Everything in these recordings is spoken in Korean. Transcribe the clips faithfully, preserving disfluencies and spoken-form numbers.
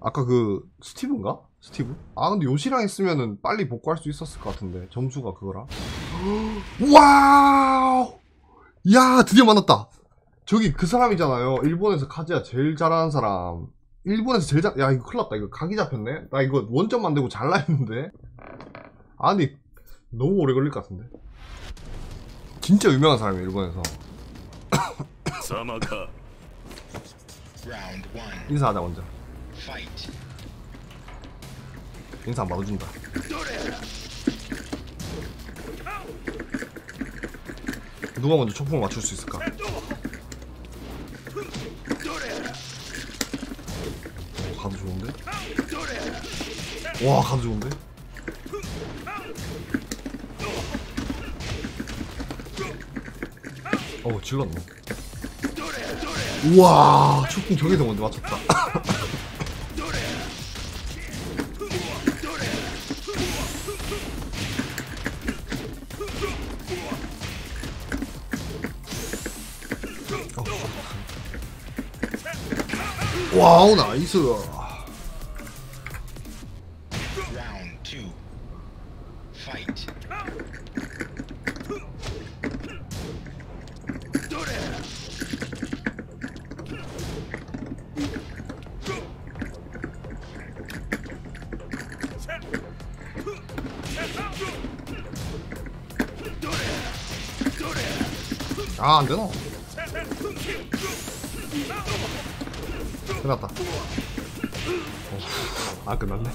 아까 그 스티브인가? 스티브? 아 근데 요시랑 했으면은 빨리 복구할 수 있었을 것 같은데 점수가 그거라. 와우! 야 드디어 만났다. 저기 그 사람이잖아요, 일본에서 카즈야 제일 잘하는 사람. 일본에서 제일 잘... 야 이거 큰일났다. 이거 각이 잡혔네. 나 이거 원점 만들고 잘라했는데. 아니 너무 오래 걸릴 것 같은데. 진짜 유명한 사람이에요 일본에서. 인사하자 먼저. 인사 안 받아준다. 누가 먼저 초풍을 맞출 수 있을까? 오, 가도 좋은데? 와 가도 좋은데? 어우 질렀네. 우와 초풍 저기서 먼저 맞췄다. 와우 나이스. 아 안되나? 끝났다. 어, 아 끝났네.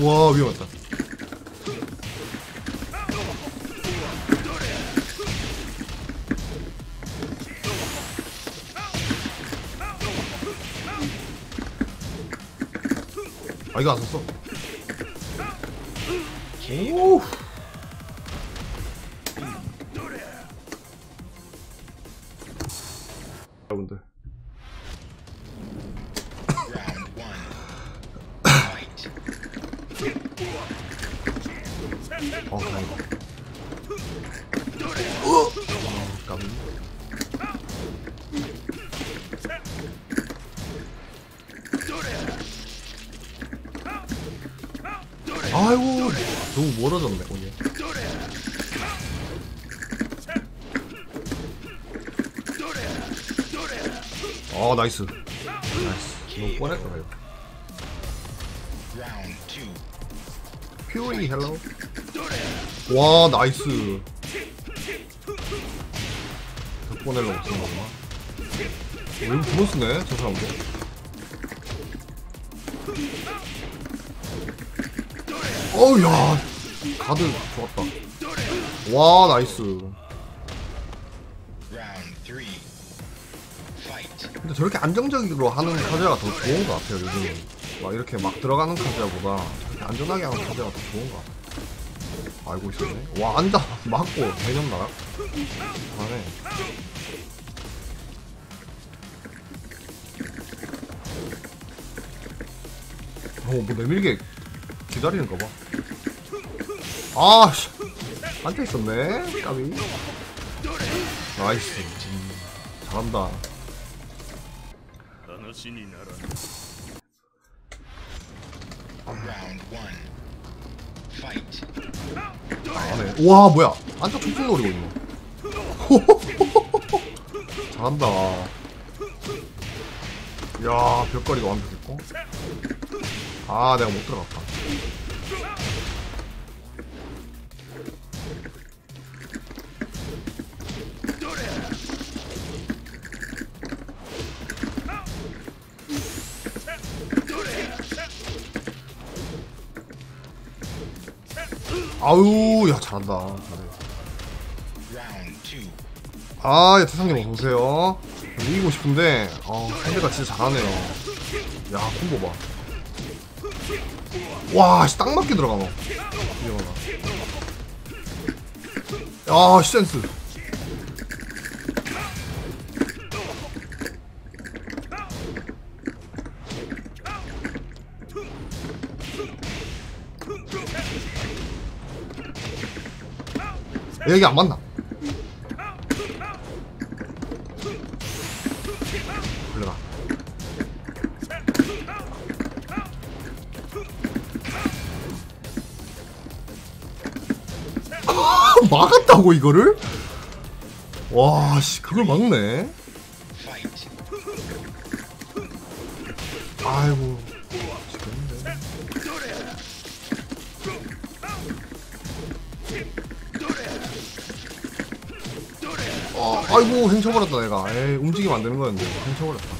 와 위험했다. 아 이거 안 썼어. 오. 여러분들 어 다행이다. 어 깜짝이야. 아이고 너무 멀어졌네 거기. 아 나이스 나이스. 너무 뻔했다 이거. 퓨리 헬로. 와 나이스. 더 뻔하려고 쓰는건가? 왜 부러쓰네 저 사람도. 어우 야 가드 좋았다. 와 나이스. 근데 저렇게 안정적으로 하는 카즈야가 더 좋은 것 같아요 요즘은. 막 이렇게 막 들어가는 카즈야보다 안전하게 하는 카즈야가 더 좋은 것 같아요. 알고 있었네. 와 앉아 맞고 대점 나가. 잘하네. 어 뭐 내밀게 기다리는가 봐. 아 씨 앉아 있었네 까비. 나이스. 음, 잘한다. 아, 와 뭐야 안쪽 총총 노리고 있네. 잘한다. 야 벽걸이도 완벽했고. 아 내가 못 들어갔다. 아우 야 잘한다. 잘해. 아 야 태상님 어서오세요. 이기고 싶은데 아 상대가 진짜 잘하네요. 야 콤보 봐. 와 씨 딱 맞게 들어가 너. 야 씨 센스. 얘기 안 맞나? 막았다고 이거를? 와, 씨, 그걸 막네. 아이고. 아, 아이고, 횡쳐버렸다, 내가. 에이, 움직이면 안 되는 거였는데. 횡쳐버렸다.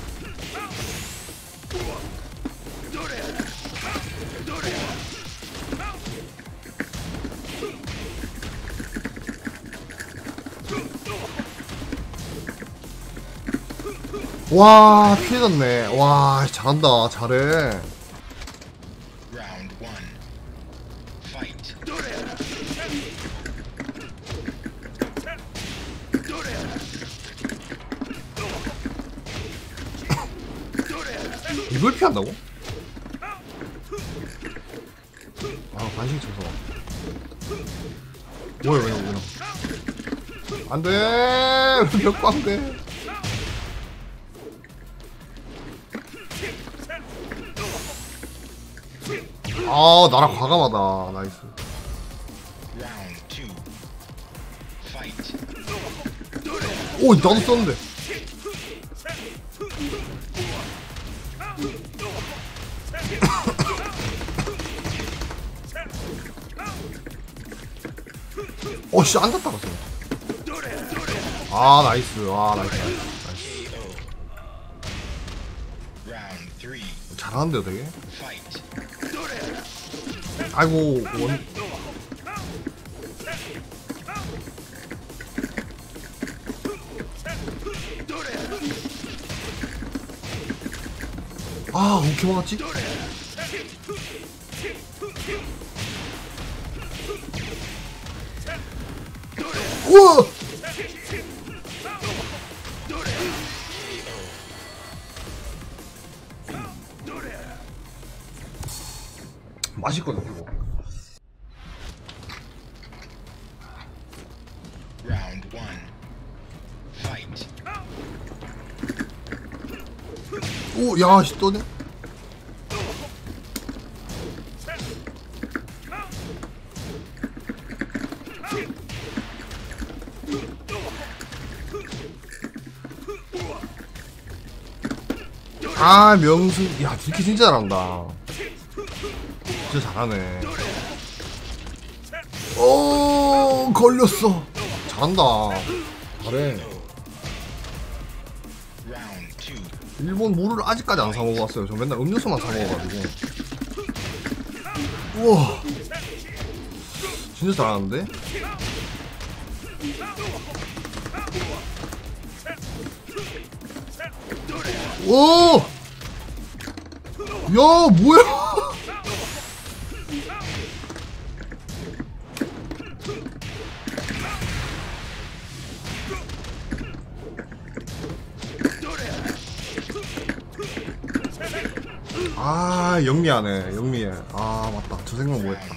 와, 피해졌네. 와, 잘한다. 잘해. 이걸 피한다고? 아, 관심 쳐서. 뭐야, 왜요, 왜요? 안 돼! 몇 번 안 돼! 아, 나라 과감하다. 나이스. 오, 나도 썼는데. 오, 씨, 안 닿다, 갔어. 아, 나이스. 아, 나이스. 나이스. 나이스. 잘하는데요, 되게? 아이고, 원. 아, 어떻게 막았지? 우와! 맛있거든, 이거. 오, 야, 씨, 또네? 아, 명수. 야, 딜키 진짜 잘한다. 진짜 잘하네. 오, 걸렸어. 잘한다. 잘해. 일본 물을 아직까지 안 사먹어봤어요. 저 맨날 음료수만 사먹어가지고. 우와, 진짜 잘하는데? 오! 야, 뭐야? 아, 영리하네. 영리해. 아, 맞다. 저 생각 뭐했다.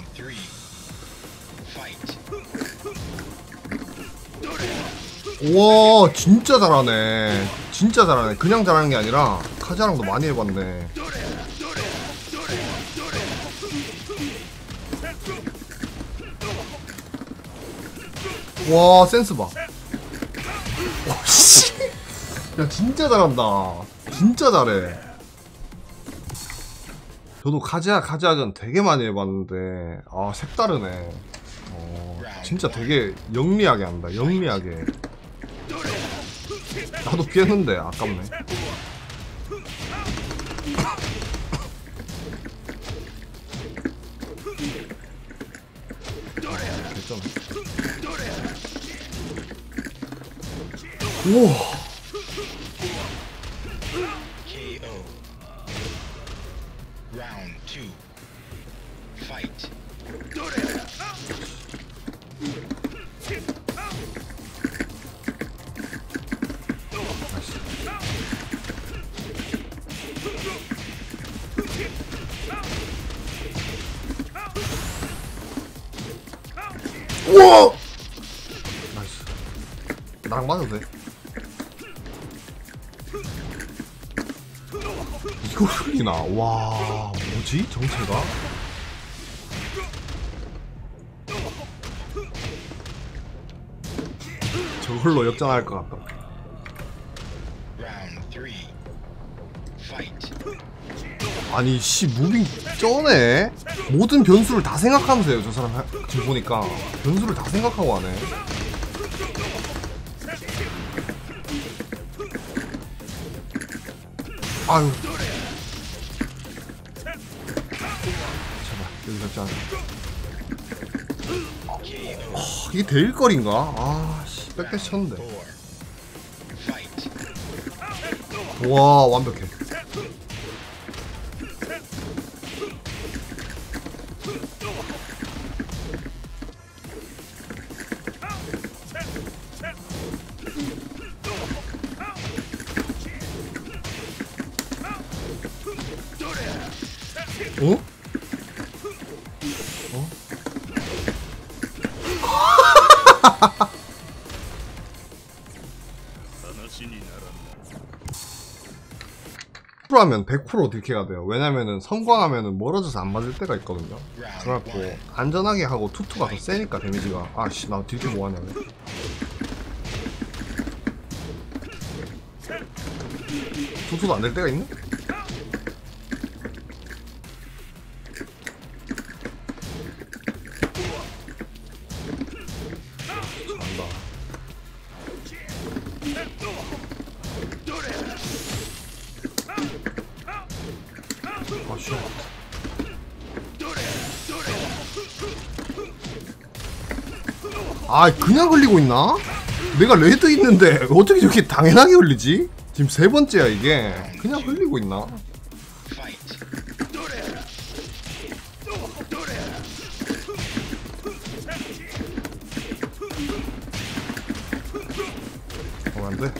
우와, 진짜 잘하네. 진짜 잘하네. 그냥 잘하는 게 아니라 카즈야랑도 많이 해봤네. 와, 센스 봐. 와, 씨. 야, 진짜 잘한다. 진짜 잘해. 저도 카즈야 카즈야전 되게 많이 해봤는데, 아, 색다르네. 어, 진짜 되게 영리하게 한다. 영리하게. 나도 피했는데 아깝네. 아, 개쩌네. 우와. 우와! 나이스. 나랑 맞아도 돼. 이거 흘리나? 와, 뭐지? 정체가? 홀로 역전할 것 같다. 아니 씨 무빙 쩌네. 모든 변수를 다 생각하면서 해요 저 사람. 지금 보니까 변수를 다 생각하고 하네. 아유 제발 여기 잡지 않아. 아, 어, 이게 데일거리인가? 아 씨 백대시 쳤는데. 와 완벽해. 어? 어? 백 퍼센트 하면 백 퍼센트 딜캐가 돼요. 왜냐면은 성광하면은 멀어져서 안 맞을 때가 있거든요. 그래갖고 안전하게 하고 투투가 더 세니까 데미지가. 아씨 나 딜캐 뭐하냐. 투투도 안 될 때가 있네? 아 그냥 흘리고 있나? 내가 레드 있는데 어떻게 저렇게 당연하게 흘리지? 지금 세 번째야 이게. 그냥 흘리고 있나? 어 안돼.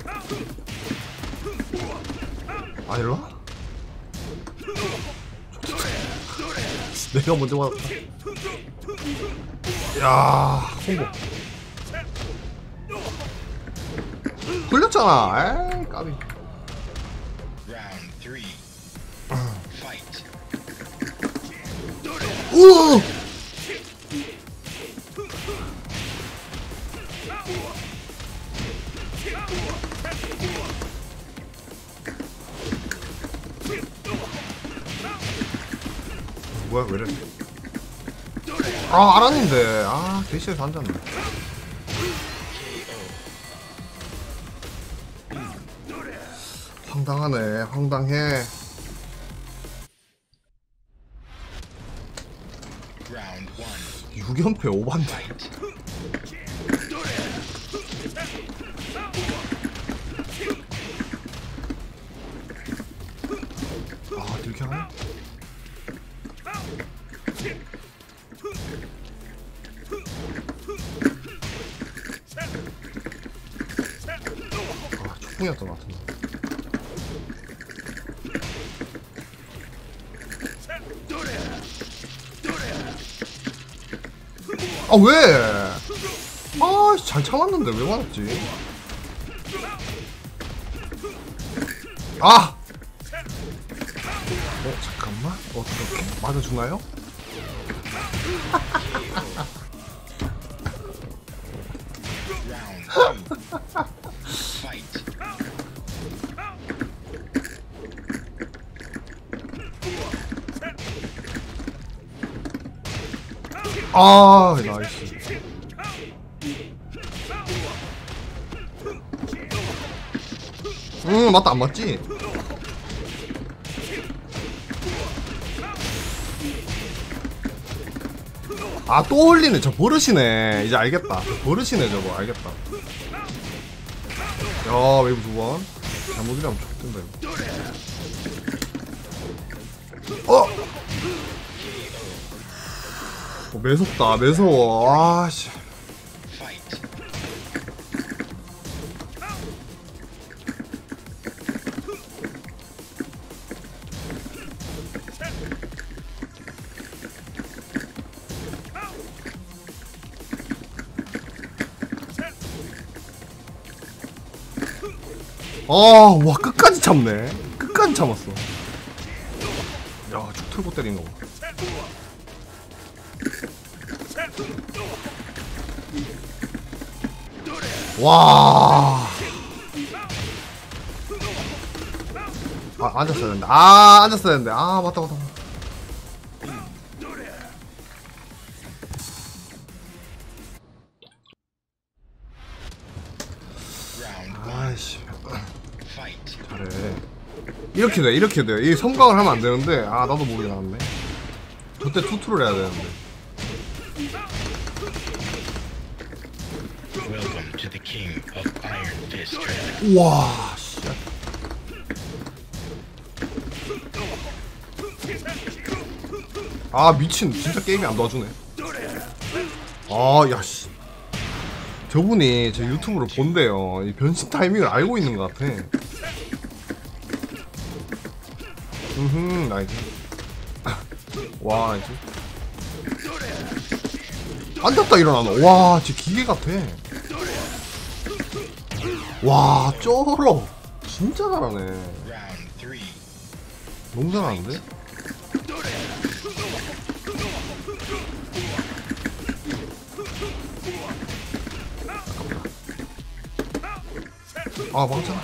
아 일로와? 내가 먼저 맞았다. 야 성공. 걸렸잖아. 에이 까비. 우와 뭐야 왜래. 아 알았는데. 아 대시에서 앉았네. 황당하네. 황당해. 육 연패 오반데. 아, 이렇게 하네. 아, 초풍이었던 것 같은데. 아 왜? 아 잘 참았는데 왜 맞았지? 아! 어 잠깐만 어떻게 맞아주나요? 아 나이스. 음 맞다 안 맞지? 아 또 흘리네. 저 버릇이네. 이제 알겠다. 저 버릇이네 저거. 알겠다. 야 웨이브 두 번 잘못이라면 좋겠던데 이거. 어! 어, 매섭다 매서워. 아씨 아 와 끝까지 참네. 끝까지 참았어. 야 쭉 틀고 때린거 봐. 와. 아, 앉았어야 되는데. 아, 앉았어야 되는데. 아, 맞다, 맞다. 맞다. 아이씨. 그래. 이렇게 돼, 이렇게 돼. 이 섬광을 하면 안 되는데. 아, 나도 모르게 나왔네. 그때 투투를 해야 되는데. 와, 씨. 아, 미친. 진짜 게임이 안 도와주네. 아, 야, 씨. 저분이 제 유튜브를 본대요. 이 변신 타이밍을 알고 있는 것 같아. 으흠, 나이스. 와, 이제. 앉았다 일어나노. 와, 쟤 기계 같아. 와, 쩔어. 진짜 잘하네. 너무 잘하는데? 아, 망쳤다.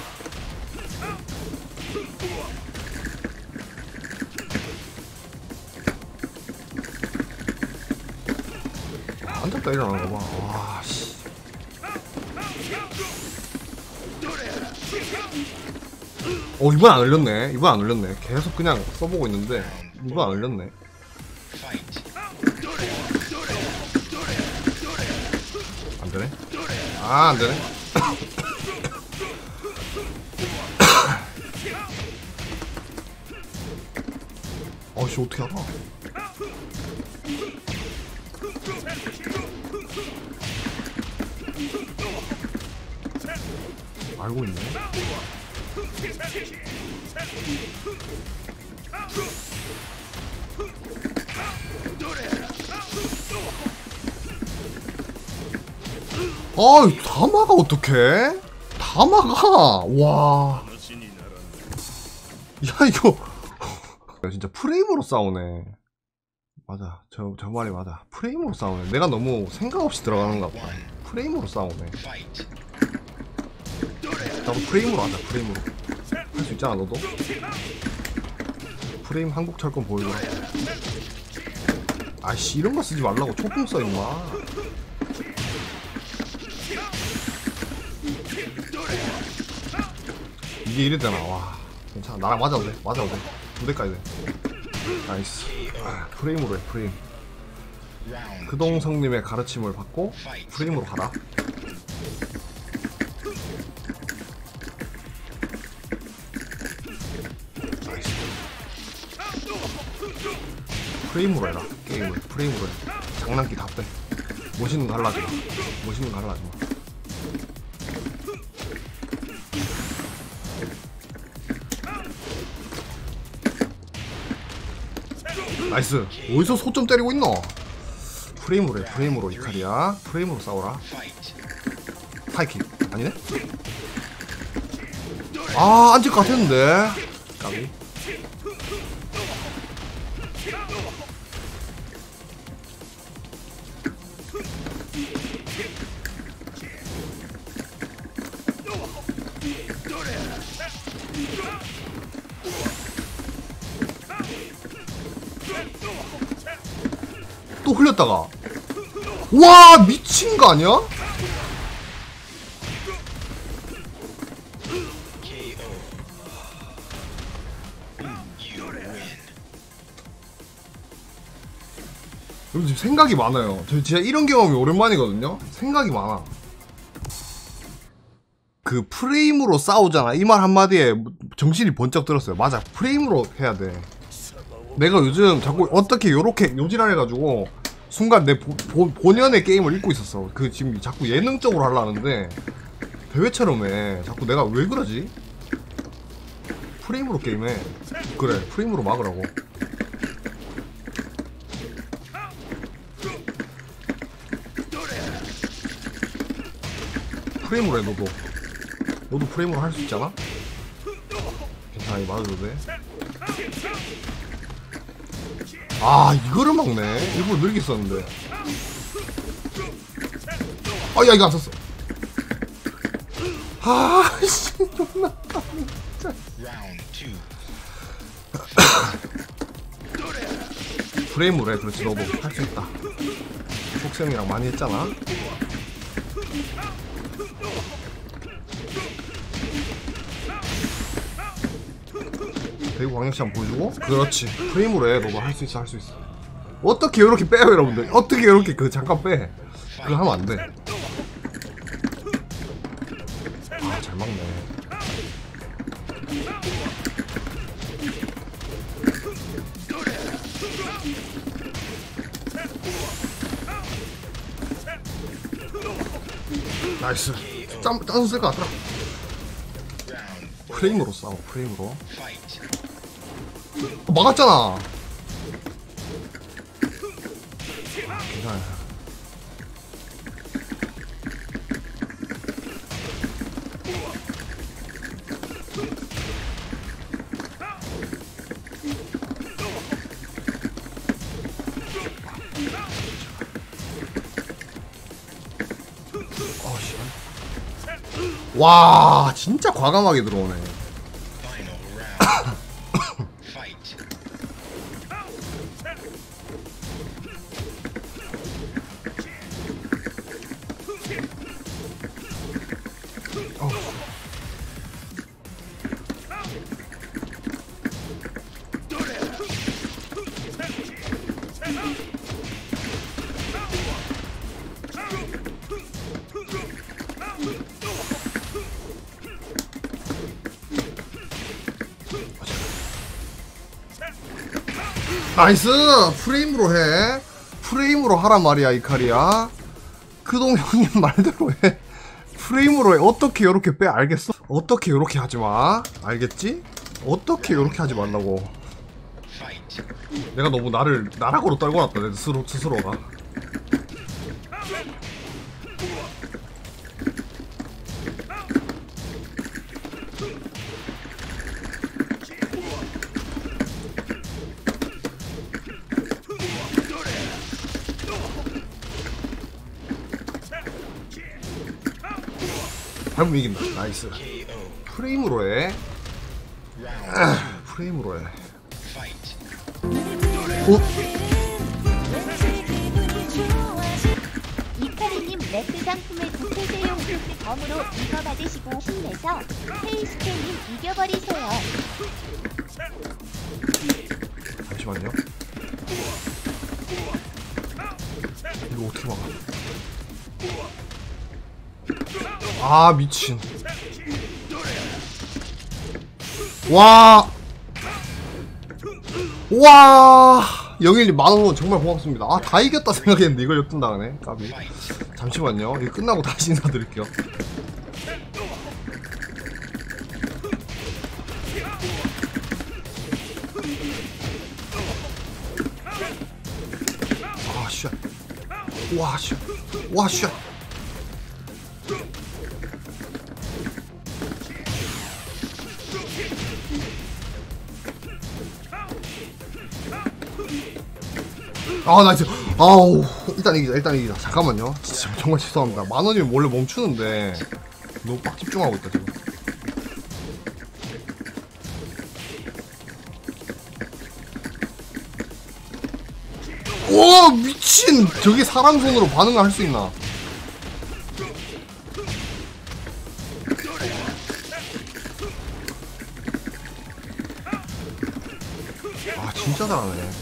앉았다 일어나는 거 봐. 와, 씨. 어, 이번 안 흘렸네. 이번 안 흘렸네. 계속 그냥 써보고 있는데 이번 안 흘렸네. 안 되네. 아, 안 되네. 아씨, 어떻게 알아? 알고 있네. 아, 다 막아. 어떡해? 다 막아. 와. 야, 이거 진짜 프레임으로 싸우네. 맞아, 저, 저 말이 맞아. 프레임으로 싸우네. 내가 너무 생각 없이 들어가는가 봐. 프레임으로 싸우네. 나도 프레임으로 하자. 프레임으로 할 수 있잖아. 너도 프레임 한국 철권 보여줘. 아이씨, 이런거 쓰지 말라고. 초풍 써 임마. 이게 이랬잖아. 와, 괜찮아. 나랑 맞아도 돼. 맞아도 돼. 두 대까지 돼. 나이스. 아, 프레임으로 해. 프레임. 그동성님의 가르침을 받고 프레임으로 가라. 나이스. 프레임으로 해라. 게임을 프레임으로 해. 장난기 다 빼. 멋있는 거 갈라지마. 멋있는 거 갈라지마. 나이스. 어디서 소점 때리고 있노? 프레임으로 해. 프레임으로. 이카리야, 프레임으로 싸워라. 타이킥 아니네? 아, 앉을 것 같았는데. 까비. 또 흘렸다가. 와, 미친 거 아니야? 여러분, 지금 생각이 많아요. 저 진짜 이런 경험이 오랜만이거든요. 생각이 많아. 그 프레임으로 싸우잖아. 이 말 한마디에 정신이 번쩍 들었어요. 맞아, 프레임으로 해야 돼. 내가 요즘 자꾸 어떻게 요렇게 요지랄해가지고 순간 내 보, 보, 본연의 게임을 잊고 있었어. 그 지금 자꾸 예능적으로 하려는데 대회처럼 해. 자꾸 내가 왜 그러지? 프레임으로 게임해. 그래, 프레임으로 막으라고. 프레임으로 해. 너도 너도 프레임으로 할 수 있잖아? 괜찮아, 이거 맞아도 돼. 아, 이거를 막네. 일부러 느리게 썼는데. 아, 야, 이거 안 썼어. 아, 씨, 존나. 진짜. 프레임으로 해, 그렇지, 너도. 할 수 있다. 폭생이랑 많이 했잖아. 대구 광역시 한번 보여주고. 그렇지. 프레임으로 해, 너도. 할 수 있어, 할 수 있어. 어떻게 이렇게 빼요, 여러분들? 어떻게 이렇게, 그, 잠깐 빼. 그거 하면 안 돼. 아, 잘 막네. 나이스. 짠, 짠 쓸 것 같더라. 프레임으로 싸워, 프레임으로. 어, 막았잖아. 괜찮아. 와, 진짜 과감하게 들어오네. 어. 나이스! 프레임으로 해. 프레임으로 하란 말이야, 이카리야. 그동 형님 말대로 해. 프레임으로 해. 어떻게 요렇게 빼? 알겠어? 어떻게 요렇게 하지마. 알겠지? 어떻게 요렇게 하지 말라고. 내가 너무 나를 나락으로 떨궈놨다, 내 스스로, 스스로가. 잘못 이긴다. 나이스. 프레임으로 해. 아, 프레임으로 해. 어? 이카리님 레트 상품을 두 세제용 덤으로 이거 받으시고 힘내서 페이스케님 이겨버리세요. 잠시만요. 이거 어떻게 막아? 아, 미친. 와. 와. 영일님 만 원 정말 고맙습니다. 아, 다 이겼다 생각했는데 이걸 역전당하네. 까비. 잠시만요. 이거 끝나고 다시 인사드릴게요. 아, 쉣. 와, 쉣. 와, 쉣. 아, 나이스. 아우, 일단 이기자, 일단 이기자. 잠깐만요. 진짜 정말 죄송합니다. 만원이면 원래 멈추는데 너무 빡 집중하고 있다 지금. 오, 미친. 저게 사람 손으로 반응을 할 수 있나? 아, 진짜 잘하네.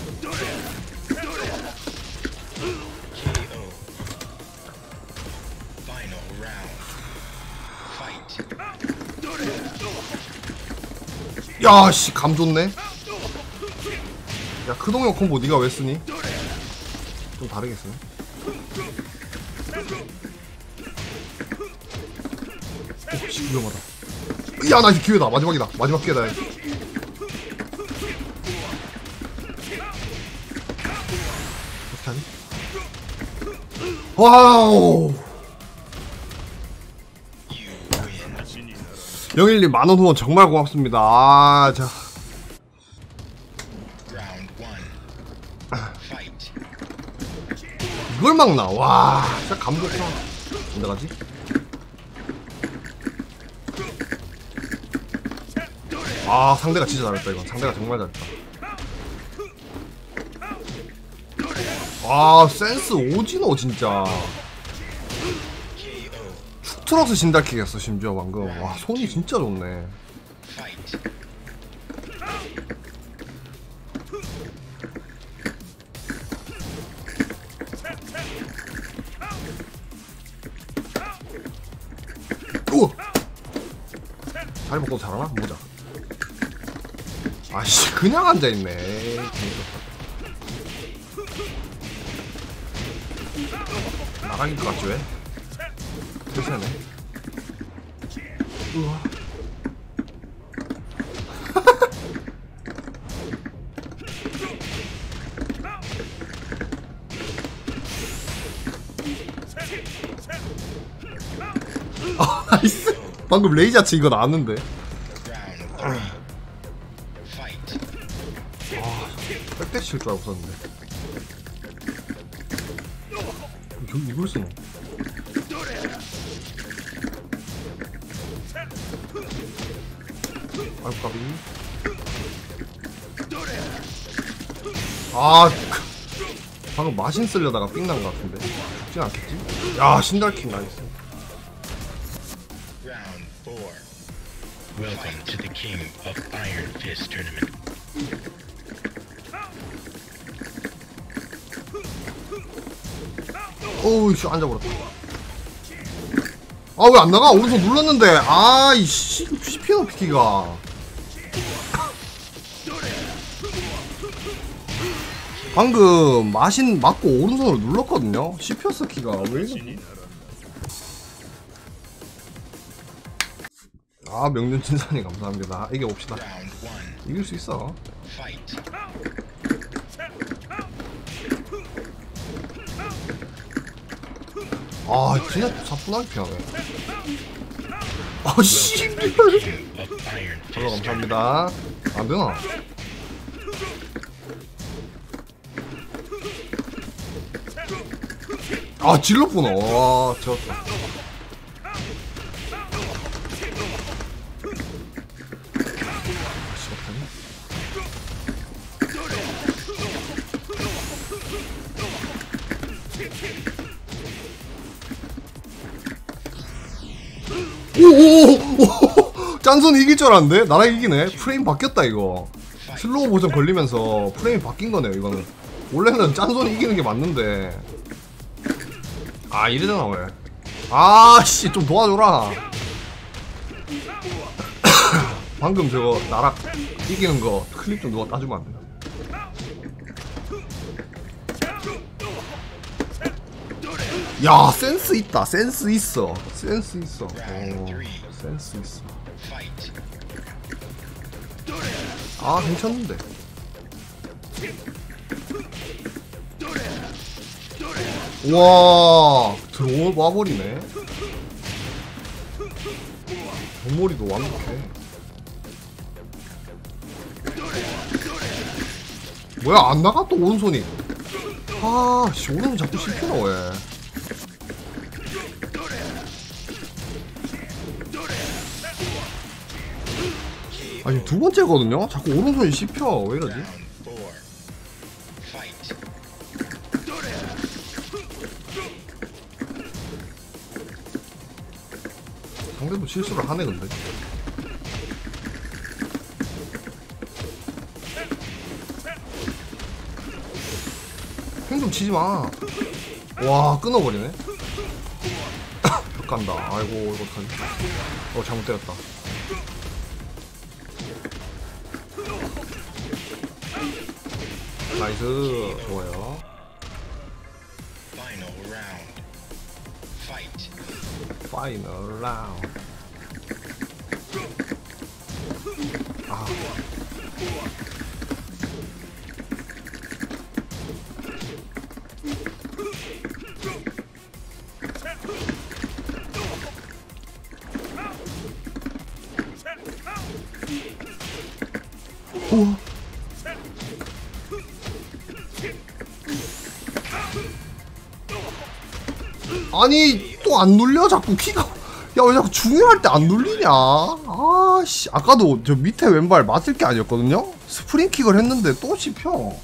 야, 씨, 감 좋네. 야, 크동형 콤보 니가 왜 쓰니? 좀 다르게 쓰네. 오, 씨, 위험하다. 야, 나 이제 기회다. 마지막이다. 마지막 기회다. 어떻게 하니? 와우! 영일님 만원 후원 정말 고맙습니다. 아, 자. 이걸 막나. 와, 진짜 감격이야. 언제 가지? 아 상대가 진짜 잘했다. 이건 상대가 정말 잘했다. 아 센스 오지노 진짜. 축 틀어서 신달킥했어 심지어 방금. 와 손이 진짜 좋네. 우와! 다리 벗고도 잘하나? 보자. 아씨 그냥 앉아있네. 나가긴 것 같지 왜? 괜찮네. 우와. 아, 나이스. 방금 레이자츠 이거 나왔는데. 아, 백대 칠 줄 알았었는데. 이걸 쓰나? 아이고 까비. 아, 방금 마신 쓰려다가 삥 난 것 같은데. 죽진 않겠지? 야, 신달킹 나이스. Welcome to the King of Iron Fist Tournament. 오우 씨 앉아버렸다. 아 왜 안 나가? 오른손 눌렀는데. 아 이씨 피노 피키가. 방금 마신 맞고 오른손으로 눌렀거든요. 씹혔어 키가. 왜 이러지? 아 명륜진사님 감사합니다. 이겨봅시다. 이길 수 있어. 아 진짜 사뿐하게 피하네. 아 씨. 저도 감사합니다. 안되나? 아 질렀구나. 와 좋았다. 오오오오 짠손이 이길 줄 알았는데? 나랑 이기네? 프레임 바뀌었다 이거. 슬로우 보정 걸리면서 프레임이 바뀐거네요 이거는. 원래는 짠손이 이기는게 맞는데. 아 이러잖아 왜. 아씨 좀 도와줘라. 방금 저거 나락 이기는거 클립 좀 누가 따주면 안되나? 야 센스 있다. 센스 있어. 센스 있어. 오, 센스 있어. 아 괜찮은데. 와 들어와 버리네. 몸머리도 완벽해. 뭐야 안 나가 또 오른손이. 아 씨 오른손 자꾸 씹히나 왜. 아니 두 번째거든요. 자꾸 오른손이 씹혀. 왜 이러지? 상대도 실수를 하네 근데. 행 좀 치지 마. 와 끊어버리네. 벽 간다. 아이고 이거 어떡하지? 어 잘못 때렸다. 나이스 좋아요. 파이널 라운드. 아. 우와. 아니 또 안 눌려 자꾸 키가. 야 왜 자꾸 중요할 때 안 눌리냐. 아 아씨, 아까도 저 밑에 왼발 맞을 게 아니었거든요? 스프링킥을 했는데 또 씹혀.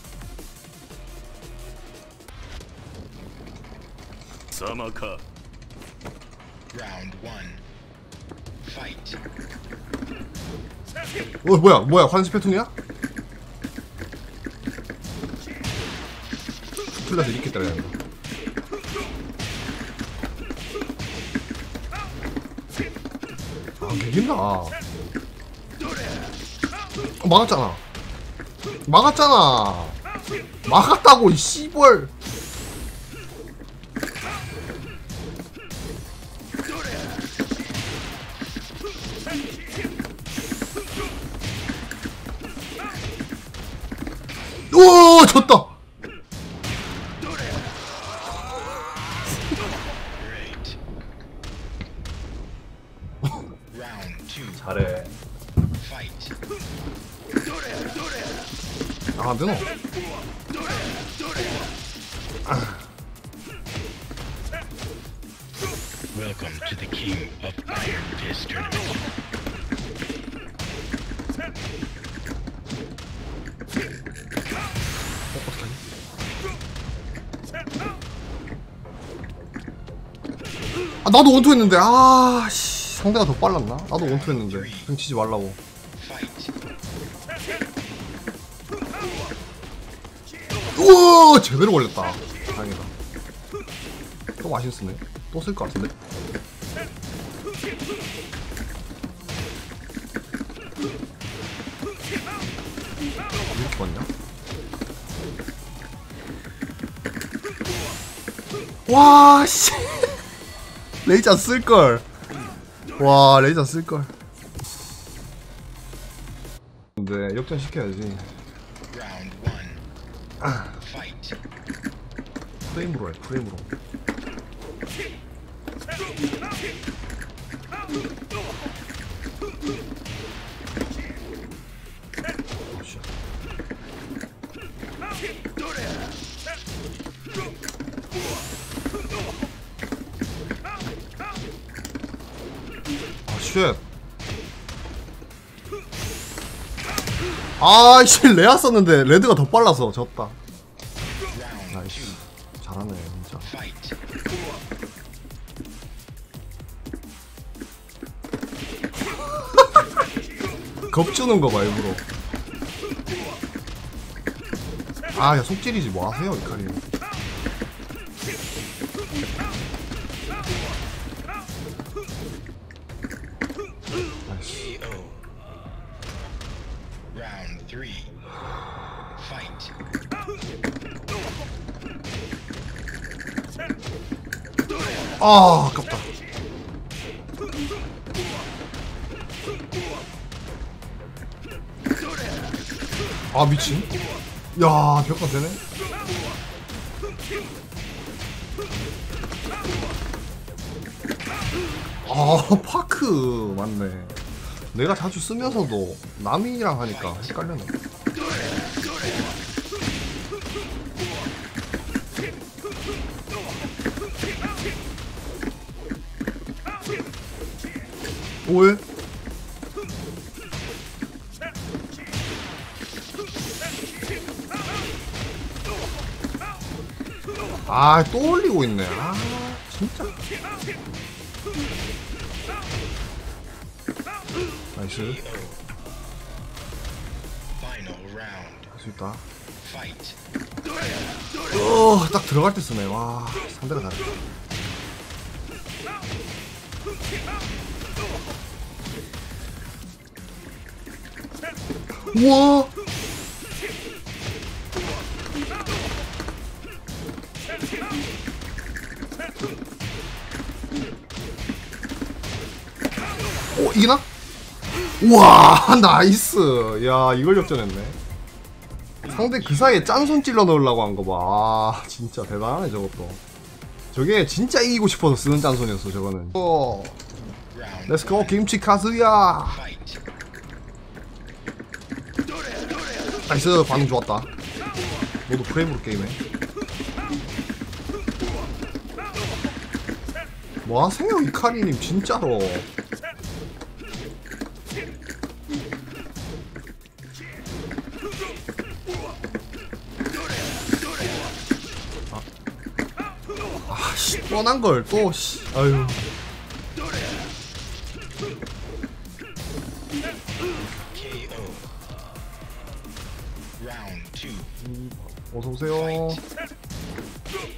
사마카. 라운드 일. 파이트. 어 뭐야 뭐야, 환수 패턴이야? 풀다서 이렇게 따라야 한다. 아 밀린다. 어, 막았잖아 막았잖아 막았다고 이 씨벌. 오 졌다. 잘해. 아 안되노. Welcome to the King of Iron Fist Tournament. 아 나도 원투 했는데. 아 씨, 상대가 더 빨랐나? 나도 원투 했는데. 훔치지 말라고. 우와 제대로 걸렸다. 다행이다. 또 맛있으네. 또 쓸 것 같은데. 이렇게 왔냐? 와 씨. 레이저 쓸걸. 와 레이저 쓸걸. 근데 역전 시켜야지. 아. 프레임으로 해 프레임으로. 아이씨 레아 썼는데 레드가 더 빨라서 졌다. 아이씨 잘하네 진짜. 겁주는 거 봐 일부러. 아 야 속질이지 뭐 하세요 이카리. 아, 아깝다. 아, 미친. 야, 벽가 되네. 아, 파크 맞네. 내가 자주 쓰면서도 남이랑 하니까 헷갈려네. 뭐해? 아, 또 올리고 있네. 아, 진짜. 나이스. 할 수 있다. 어, 딱 들어갈 때 쓰네. 와, 상대가 잘했다. 우와! 오, 이기나? 우와! 나이스! 야, 이걸 역전했네. 상대 그 사이에 짠손 찔러 넣으려고 한 거 봐. 아, 진짜 대단하네, 저것도. 저게 진짜 이기고 싶어서 쓰는 짠손이었어, 저거는. 어. 렛츠고, 김치 카즈야! 나이스 반응 좋았다. 너도 프레임으로 게임해. 뭐하세요 이카리님 진짜로. 뻔한걸 또 씨. 아유 음, 어서오세요.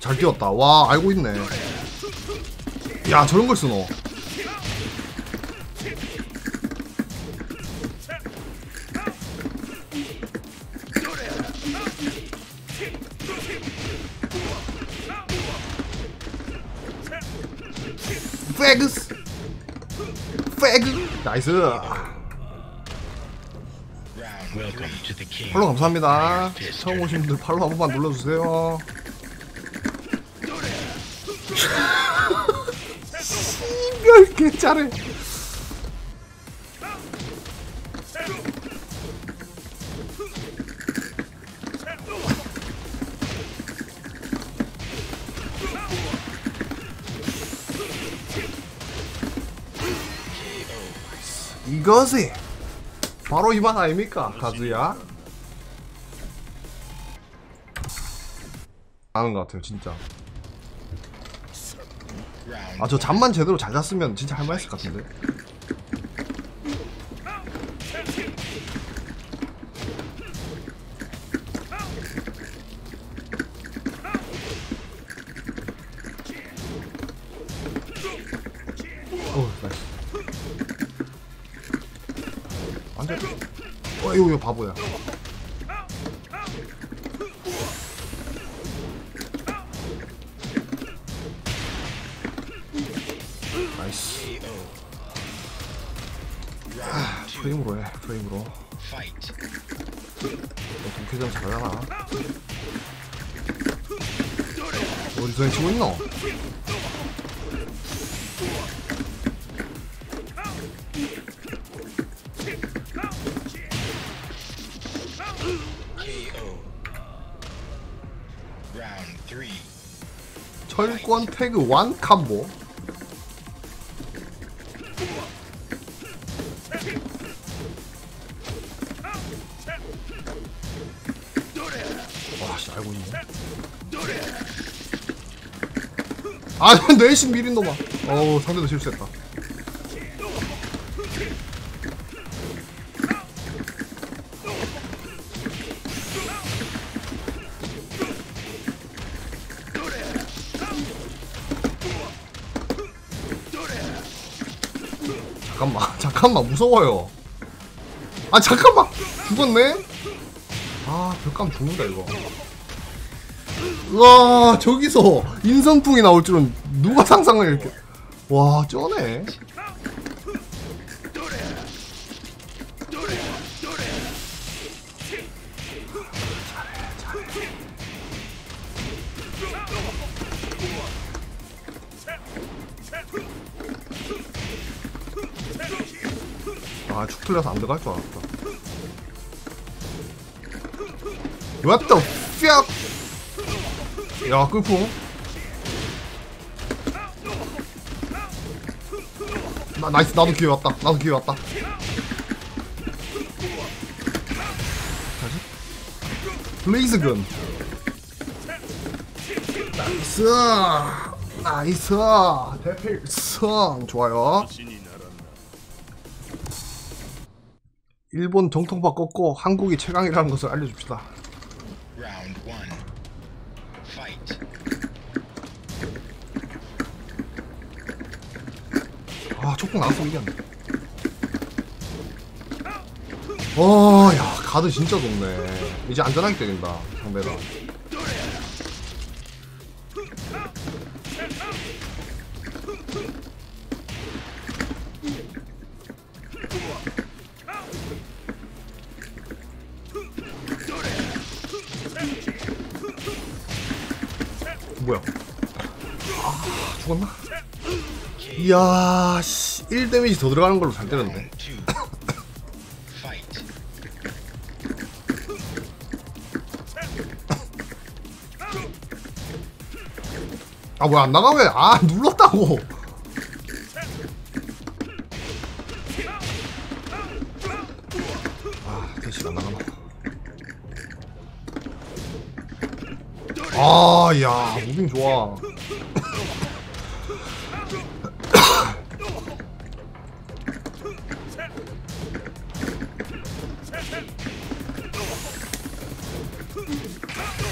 잘 뛰었다. 와 알고 있네. 야 저런걸 쓰노. 페그스 페그 나이스. 팔로우 감사합니다. 처음 오신 분들 팔로우 한 번만 눌러주세요. 씨발 개짜래. 이것이 바로 이 맛 아닙니까, 가즈야? 아는 것 같아요, 진짜. 아, 저 잠만 제대로 잘 잤으면 진짜 할 말 했을 것 같은데. 오, 나이스. 안돼. 어, 이거, 이거 바보야. 나이스. 아, 프레임으로 해. 프레임으로. 어, 동쾌전 잘하나? 어디서 치고 있노? 철권 태그 일 캄보. 와, 씨, 알고 있네. 아, 내신 미린 놈아. 어우, 상대도 실수했다. 잠깐만, 잠깐만, 무서워요. 아, 잠깐만! 죽었네? 아, 벽감 죽는다, 이거. 와, 저기서 인성풍이 나올 줄은 누가 상상을 이렇게. 와, 쩌네. 아, 축 틀려서 안 들어갈 줄 알았다. What the fuck? 야, 끌고. 나, 나이스, 나도 기회 왔다. 나도 기회 왔다. 다시. 플레이즈 건. 나이스. 나이스. 대필승. 좋아요. 일본 정통파 꺾고 한국이 최강이라는 것을 알려줍시다. 아, 조금 나왔으면 이겼네. 와, 야, 가드 진짜 좋네. 이제 안전하게 때린다, 상대가. 뭐야? 아, 죽었나? 이야, 씨, 일 데미지 더 들어가는 걸로 잘 때렸네. 아, 뭐야, 안 나가면, 아, 눌렀다고. 아, 대신 안 나가나. 아, 야, 무빙 좋아.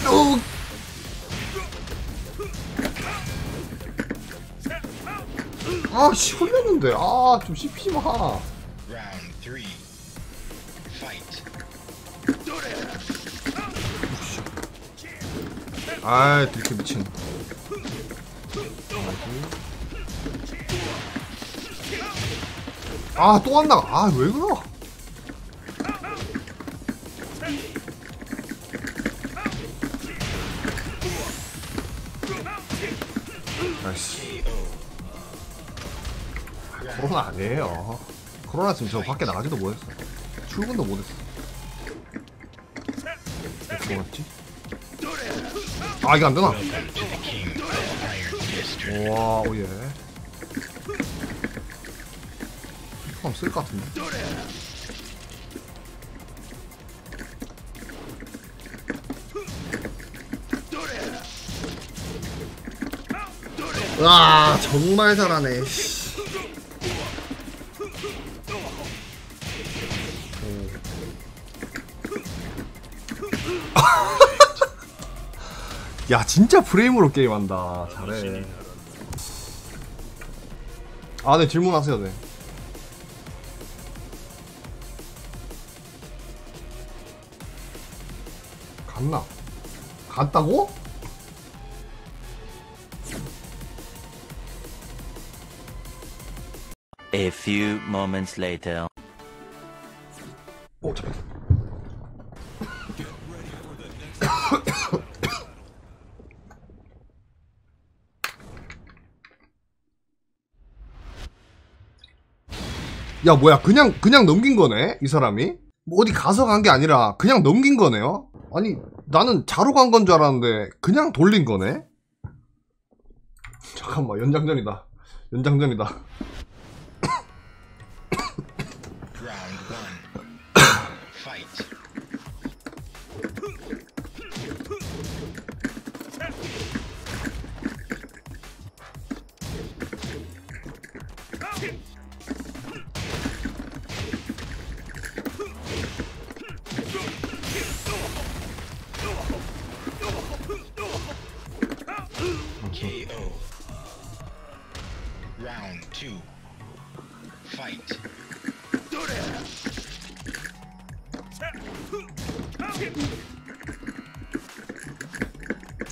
어. 아, 씨, 홀렸는데. 아, 좀 씹히지 마. 아, 이렇게 미친. 아, 또 안 나가. 아, 왜 그래? 아이씨. 아, 코로나 아니에요. 코로나 지금 저 밖에 나가지도 못했어. 출근도 못했어. 어떻게 왔지? 아, 이게 안 되나? 우와, 오예. 그럼 쓸 것 같은데. 와, 정말 잘하네. 야, 진짜 프레임으로 게임한다. 잘해. 아, 네, 질문하세요. 네. 갔나? 갔다고? A few moments later. 오, 잠깐. 야, 뭐야, 그냥 그냥 넘긴 거네? 이 사람이? 뭐 어디 가서 간 게 아니라 그냥 넘긴 거네요? 아니, 나는 자로 간 건 줄 알았는데 그냥 돌린 거네? 잠깐만, 연장전이다. 연장전이다.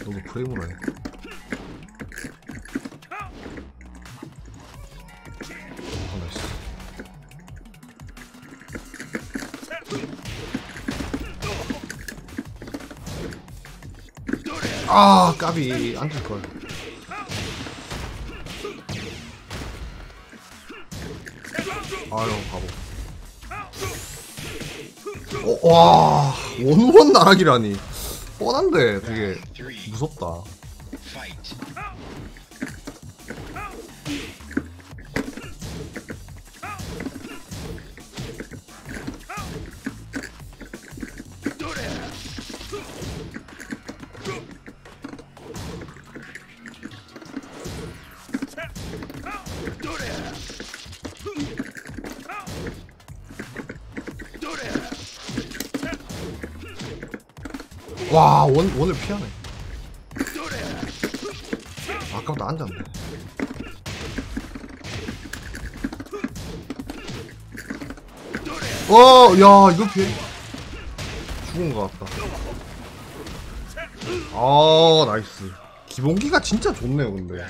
너무 프레임으로 해. 아, 까비. 안 줄걸. 아유, 바보. 어, 와, 원원 나락이라니. 뻔한데 되게 무섭다. 와, 원, 원을 피하네. 아까부터 안 잡네. 어, 야, 이거 피해. 죽은 것 같다. 아, 나이스. 기본기가 진짜 좋네요, 근데.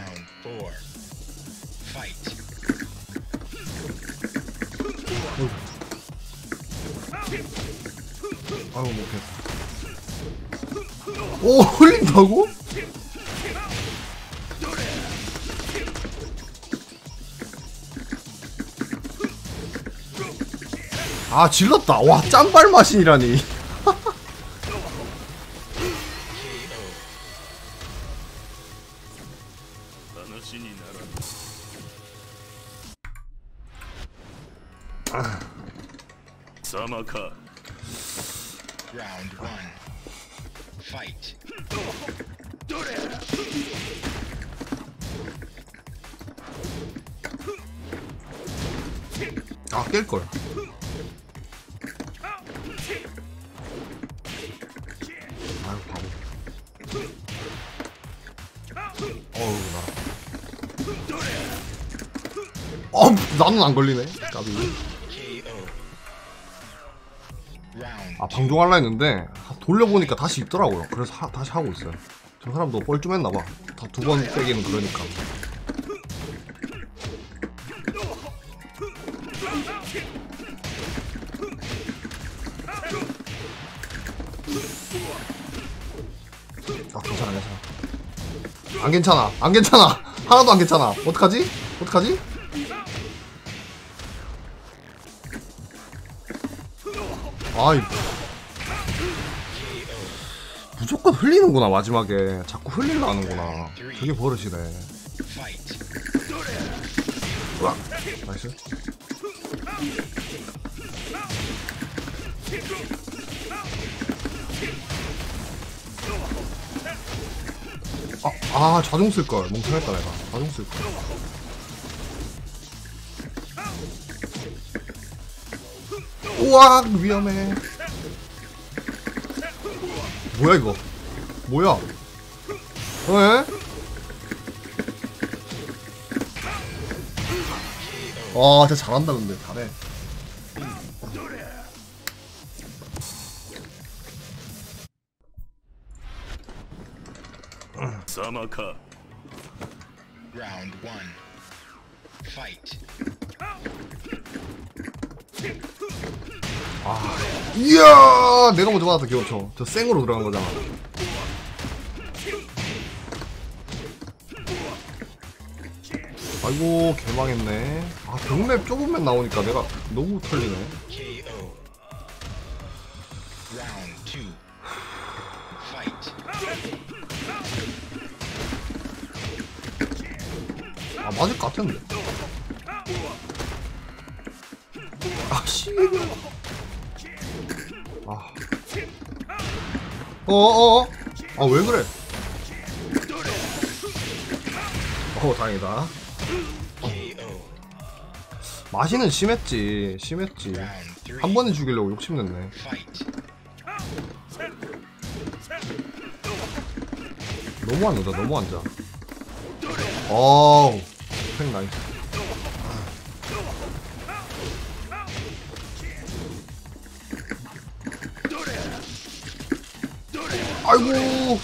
아이고, 못했다. 오, 홀린다고? 아, 질렀다. 와, 짬발 마신이라니. 아, 깰걸. 아유, 바보. 어우 나. 어 나는 안 걸리네. 까비. 아 방종할라 했는데 돌려보니까 다시 있더라고요. 그래서 하, 다시 하고 있어요. 저 사람도 뻘쭘했나봐. 다 두 번 빼기는 그러니까. 아 괜찮아 괜찮아. 안 괜찮아 안 괜찮아 하나도 안 괜찮아. 어떡하지? 어떡하지? 아이 무조건 흘리는구나. 마지막에 자꾸 흘리려 하는구나. 되게 버릇이네. 으악 나이스. 아, 아 자동 쓸걸. 멍청했다 내가. 자동 쓸걸. 우와 위험해. 뭐야 이거. 뭐야. 왜? 아 진짜 잘한다. 근데 잘해. 사마카. 라운드 일. 파이트. 아. 이야! 내가 먼저 받았다. 기억 쳐. 저 생으로 들어간 거잖아. 아이고, 개망했네. 아, 병맵 조금만 나오니까 내가 너무 털리네. 아 맞을 것 같은데. 아 씨. 아. 어어어. 아 왜 그래? 어 다행이다. 마시는 심했지, 심했지. 한 번에 죽이려고 욕심냈네. 너무 안 앉아, 너무 앉아. 어우. 팽 나이스. 아이고.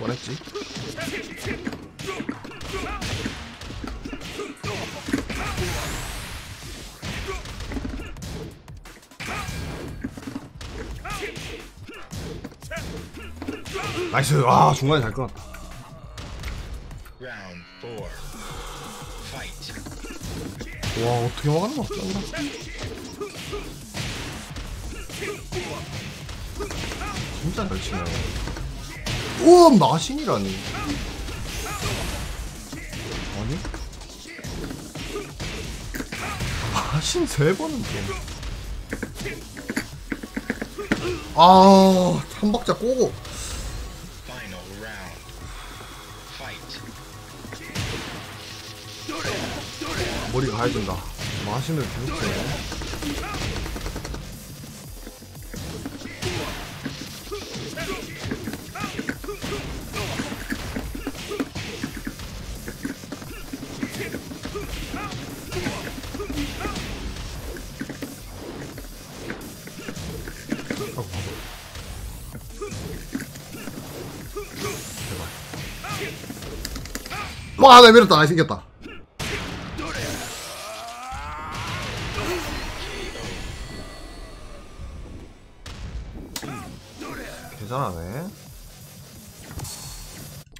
뭐랬지? 나이스. 아 중간에 잘 끊었다. 와 어떻게 막았나. 진짜 잘 치네. 우와 마신이라니. 아니? 마신 세 번은 돼. 아 한 박자 꼬고. 머리 가야 된다. 마시면 계속 되네. 어, 제발. 와, 나 밀었다. 나 생겼다. 괜찮아네.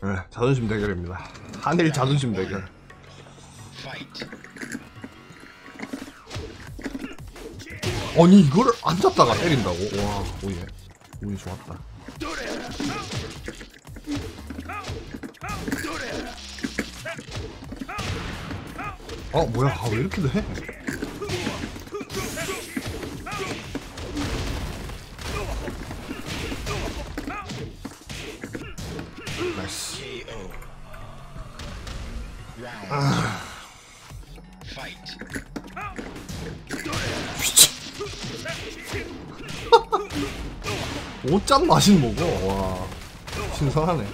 네, 자존심 대결입니다. 한일 자존심 대결. 아니 이거를 안 잡다가 때린다고? 와 오예. 운이 좋았다. 아 뭐야. 아, 왜 이렇게도 해? 아. 오짬 맛있는 먹어. 와, 신선하네.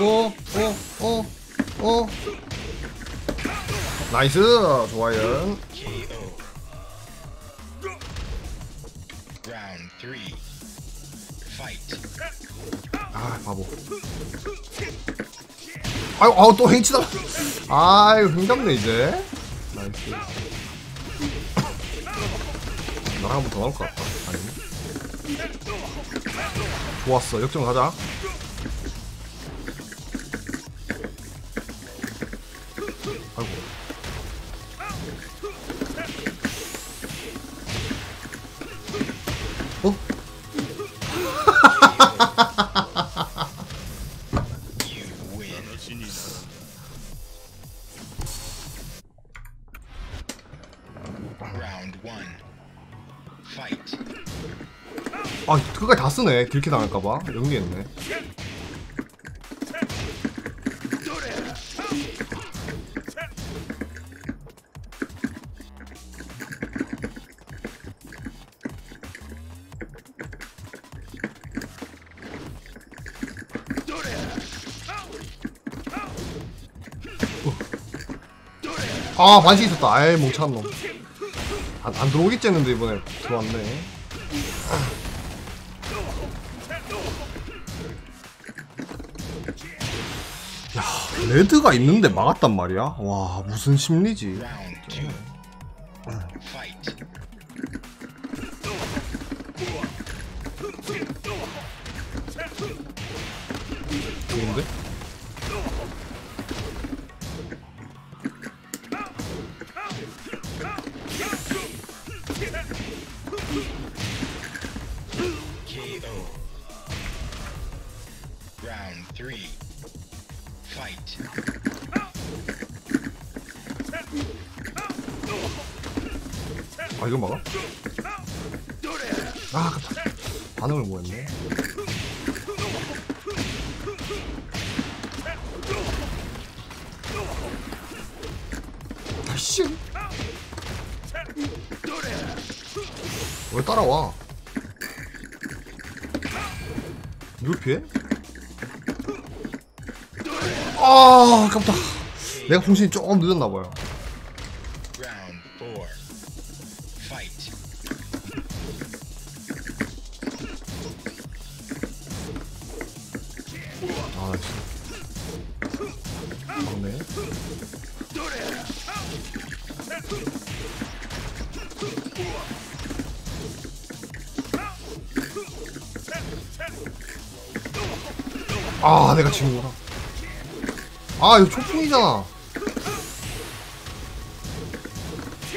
오, 오, 오, 오. 나이스, 좋아요. 아, 바보. 아유, 아우, 또 행치다. 아유, 흥겹네 이제. 나이스. 나랑 한번 더 나올 것 같다. 아니네. 좋았어, 역전 가자. 아이고. 어? 아, 끝까지 다 쓰네. 딜캐 당할까봐 연기했네. 아, 반시 있었다. 아이, 멍청한 놈. 아, 안 들어오겠지 했는데 이번에 들어왔네. 야, 레드가 있는데 막았단 말이야? 와, 무슨 심리지? 좋은데? 아, 이거 막아? 아, 아깝다. 반응을 못했네. 아씨, 왜 따라와? 이걸 피해? 아, 아깝다. 내가 공신이 조금 늦었나봐요. 아, 맞네. 아, 내가 지금 뭐라. 아, 이거 초풍이잖아.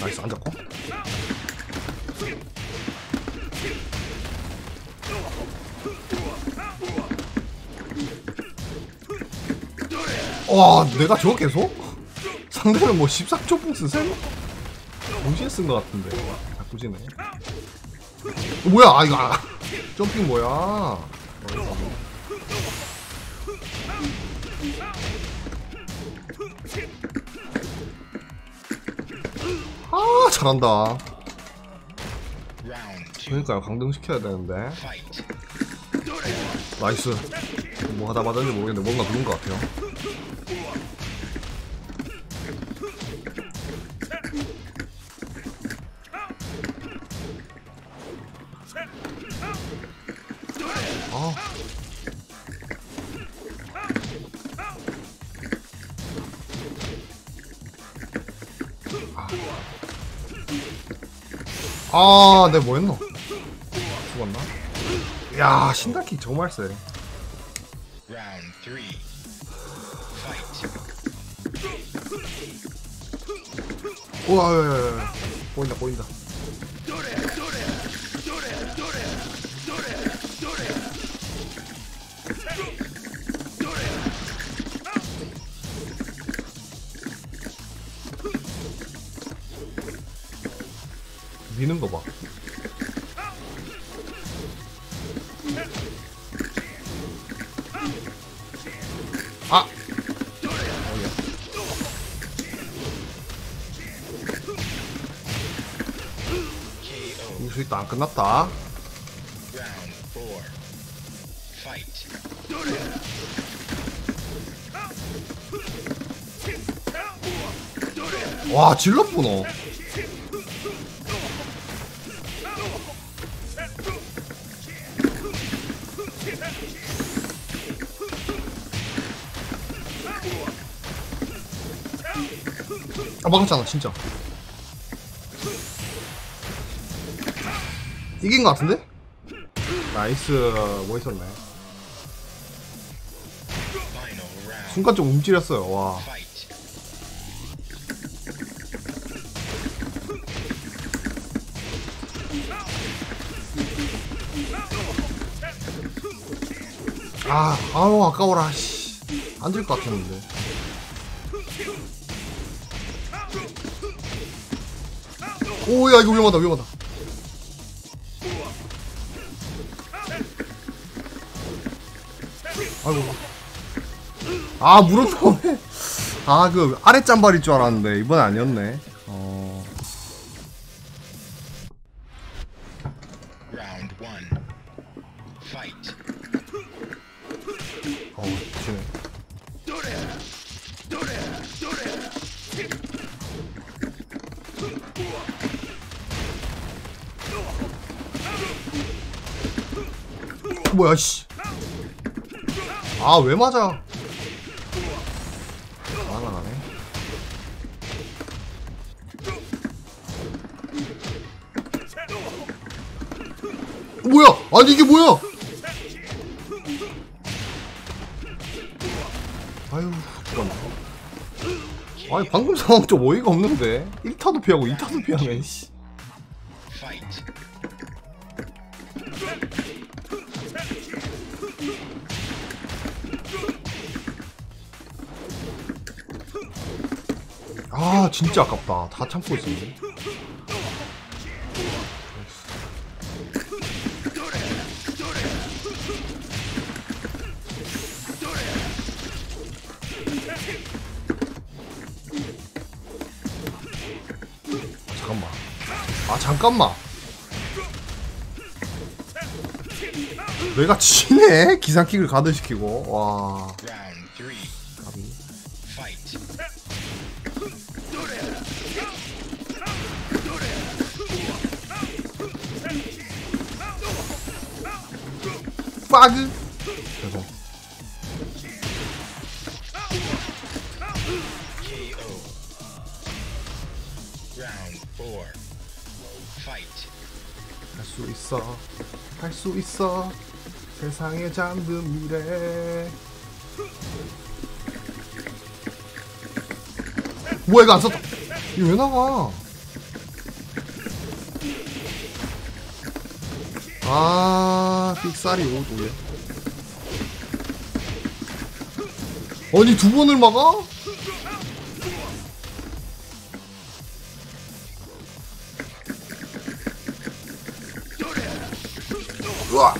나이스, 앉았고. 와, 내가 저거 계속? 상대는 뭐 십삼 초풍 쓰세요? 동시에 쓴 것 같은데. 나쁘지네. 어, 뭐야, 아, 이거. 아, 점핑 뭐야. 어, 아, 잘한다. 그러니까요, 강등시켜야 되는데. 나이스. 뭐 하다 맞았는지 모르겠는데 뭔가 누른 것 같아요. 아, 아, 내가 뭐했노? 죽었나? 야, 신각기 정말 세. 우와, 보인다, 보인다. 미는 거 봐. 아! 이길 수 있다. 안 끝났다. 와, 질렀구나. 아, 막았잖아, 진짜. 이긴 것 같은데? 나이스, 멋있었네. 순간 좀 움찔했어요, 와. 아, 아우, 아까워라, 씨. 안 될 것 같았는데. 오야, 이거 위험하다, 위험하다. 아이고. 아, 무릎통에. 아, 그, 아래 짬발일 줄 알았는데, 이번 아니었네. 어. 어, 미치네. 뭐야, 씨. 아, 왜 맞아? 화가 나네. 뭐야? 아니, 이게 뭐야? 아유, 잠깐만. 아니, 방금 상황 좀 어이가 없는데. 일 타도 피하고 이 타도 피하네, 씨. 아, 진짜 아깝다. 다 참고 있었는데. 아, 잠깐만. 아, 잠깐만. 내가 지네? 기상킥을 가드시키고. 와. 빠그. 대박. 할 수 있어, 할 수 있어. 세상에 잠든 미래. 뭐야, 이거 안 썼다. 이거 왜 나가? 아, 삑사리 오도야. 아니, 두 번을 막아? 으아!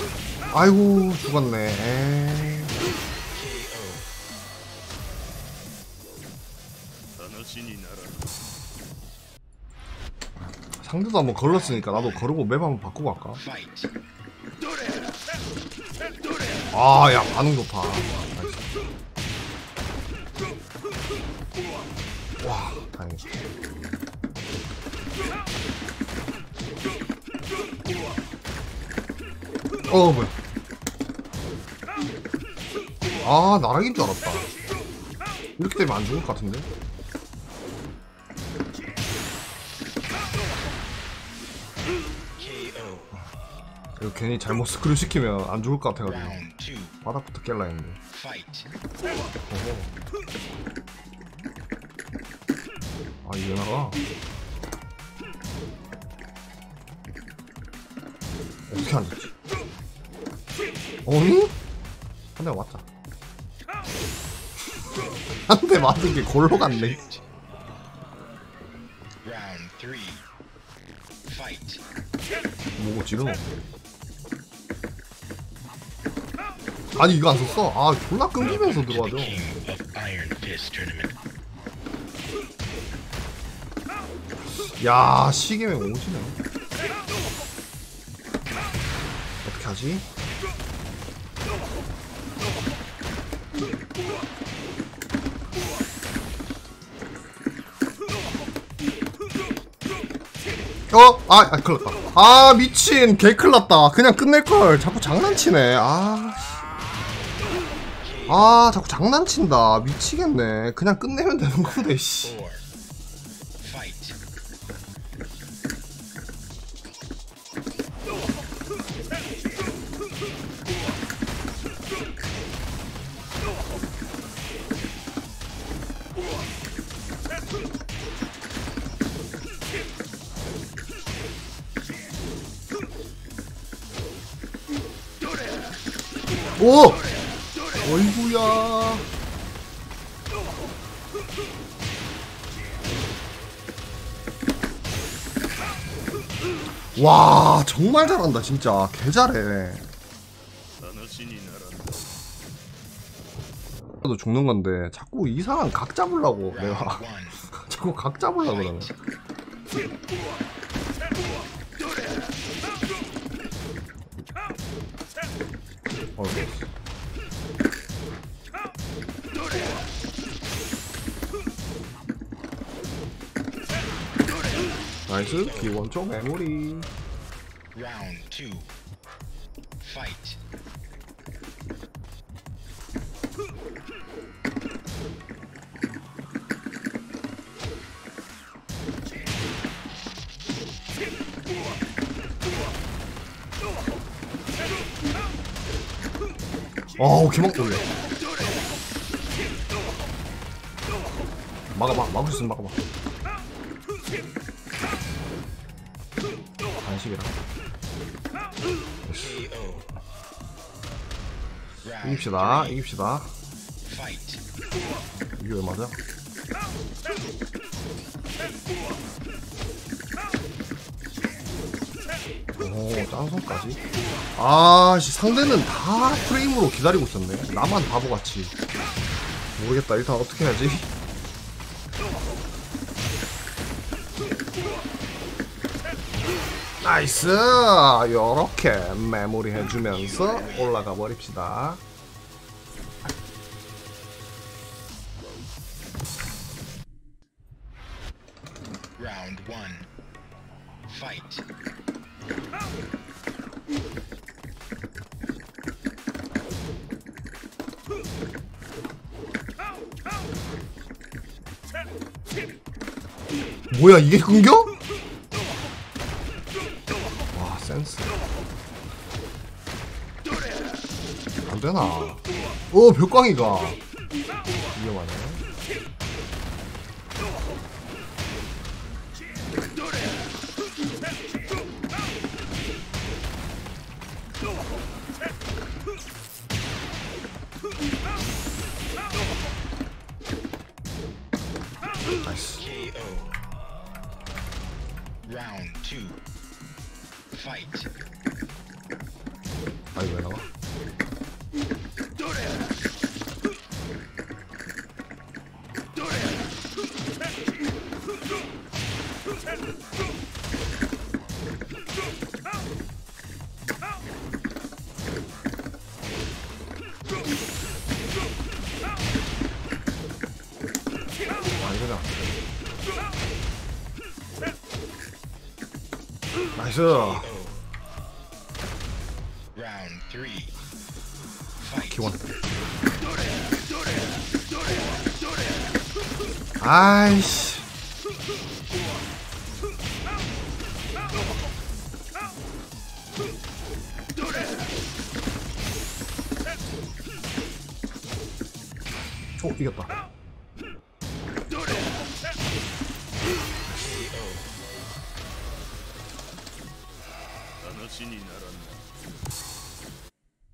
아이고, 죽었네. 에이. 상대도 한번 걸렀으니까 나도 걸고 맵 한번 바꾸고 갈까? 아, 야, 반응 좋다. 와, 다행이다. 어, 뭐야. 아, 나락인 줄 알았다. 이렇게 되면 안 죽을 것 같은데? 이거 괜히 잘못 스크류 시키면 안 좋을 것 같아가지고 바닥부터 깰라 했는데. 아 이게 나가 어떻게 앉았지? 어미? 한 대 맞자. 한 대 맞은 게 골로 갔네. 뭐고 지르노? 아니 이거 안 썼어? 아 졸라 끊기면서 들어가죠. 야 시계맨 오지네. 어떻게 하지? 어? 아, 아 큰일 났다. 아 미친 개 큰일 났다. 그냥 끝낼걸. 자꾸 장난치네. 아, 아 자꾸 장난친다. 미치겠네. 그냥 끝내면 되는 건데 씨. 오! 어이구야. 와, 정말 잘한다, 진짜. 개 잘해. 나도 죽는 건데, 자꾸 이상한 각 잡으려고, 내가. 자꾸 각 잡으려고 그러네. 어, 나이스 기원적 메모리. 라운드 투 파이트. 어우 개막 돌려. 막아 막 막을 수 있으면 막아 막. 간식이라. 이깁시다 이깁시다. 이게 왜 맞아? 오, 짱손까지. 아, 씨, 상대는 다 프레임으로 기다리고 있었네. 나만 바보같이. 모르겠다. 일단 어떻게 해야지? 나이스! 요렇게 메모리 해주면서 올라가 버립시다. 뭐야 이게 끊겨? 와 센스 안되나. 오 벽광이가 위험하네. 나이스. 라운드 투 파이트. 아니 왜 나와? 아니 그냥 나이스. 기원. 아이씨. 오, 이겼다.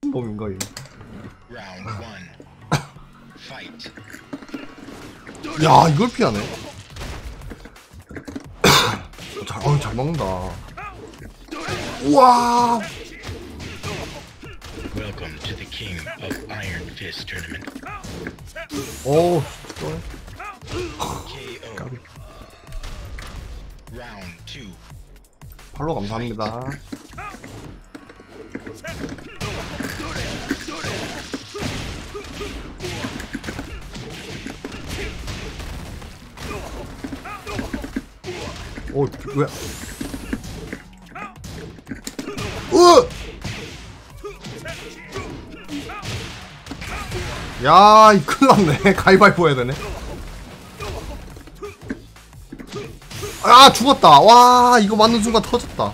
몸인가 이거. 야, 이걸 피하네. 잘, 어, 잘 먹는다. 우와. Welcome to the King of Iron Fist Tournament. 오, 좋네. 라운드 투. 팔로 감사합니다. 오, 왜? 으! 야, 이 큰일났네. 가위바위보 해야 되네. 아, 죽었다. 와, 이거 맞는 순간 터졌다.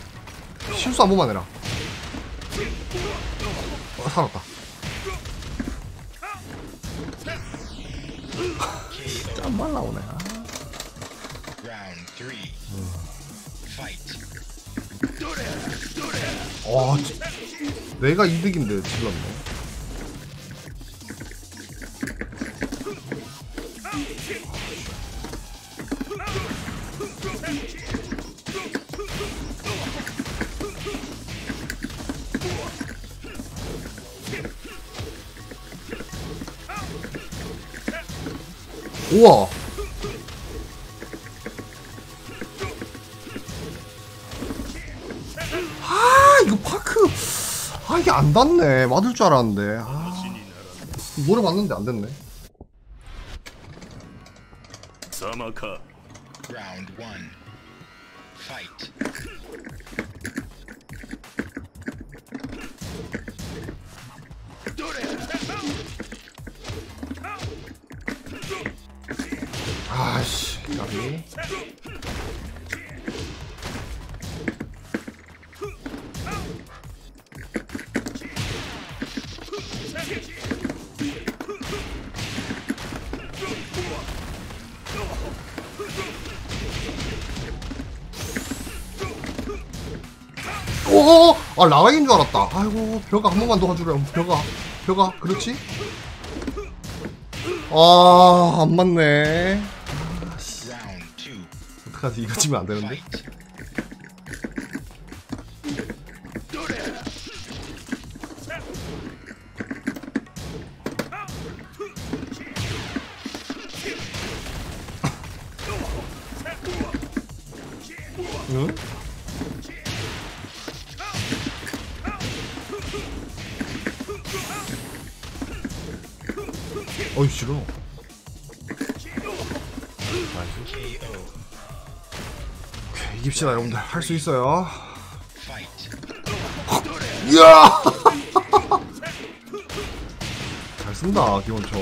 실수 한 번만 해라. 어, 살았다. 진짜 안 말라오네. 와, 내가 이득인데 질렀네. 우와. 아, 이거 파크. 아, 이게 안 닿네. 맞을 줄 알았는데. 아, 노래 봤는데 안 됐네. 사마카. 라운드 원. 파이트. 아씨, 까비. 오오! 아, 라락인 줄 알았다. 아이고, 벼가 한 번만 더 가주렴. 벼가, 벼가, 그렇지? 아, 안 맞네. 어떡하지, 이거 치면 안 되는데? 응? 어이, 싫어. 이깁시다, 여러분들. 할 수 있어요. 이야! 잘 쓴다, 기원초.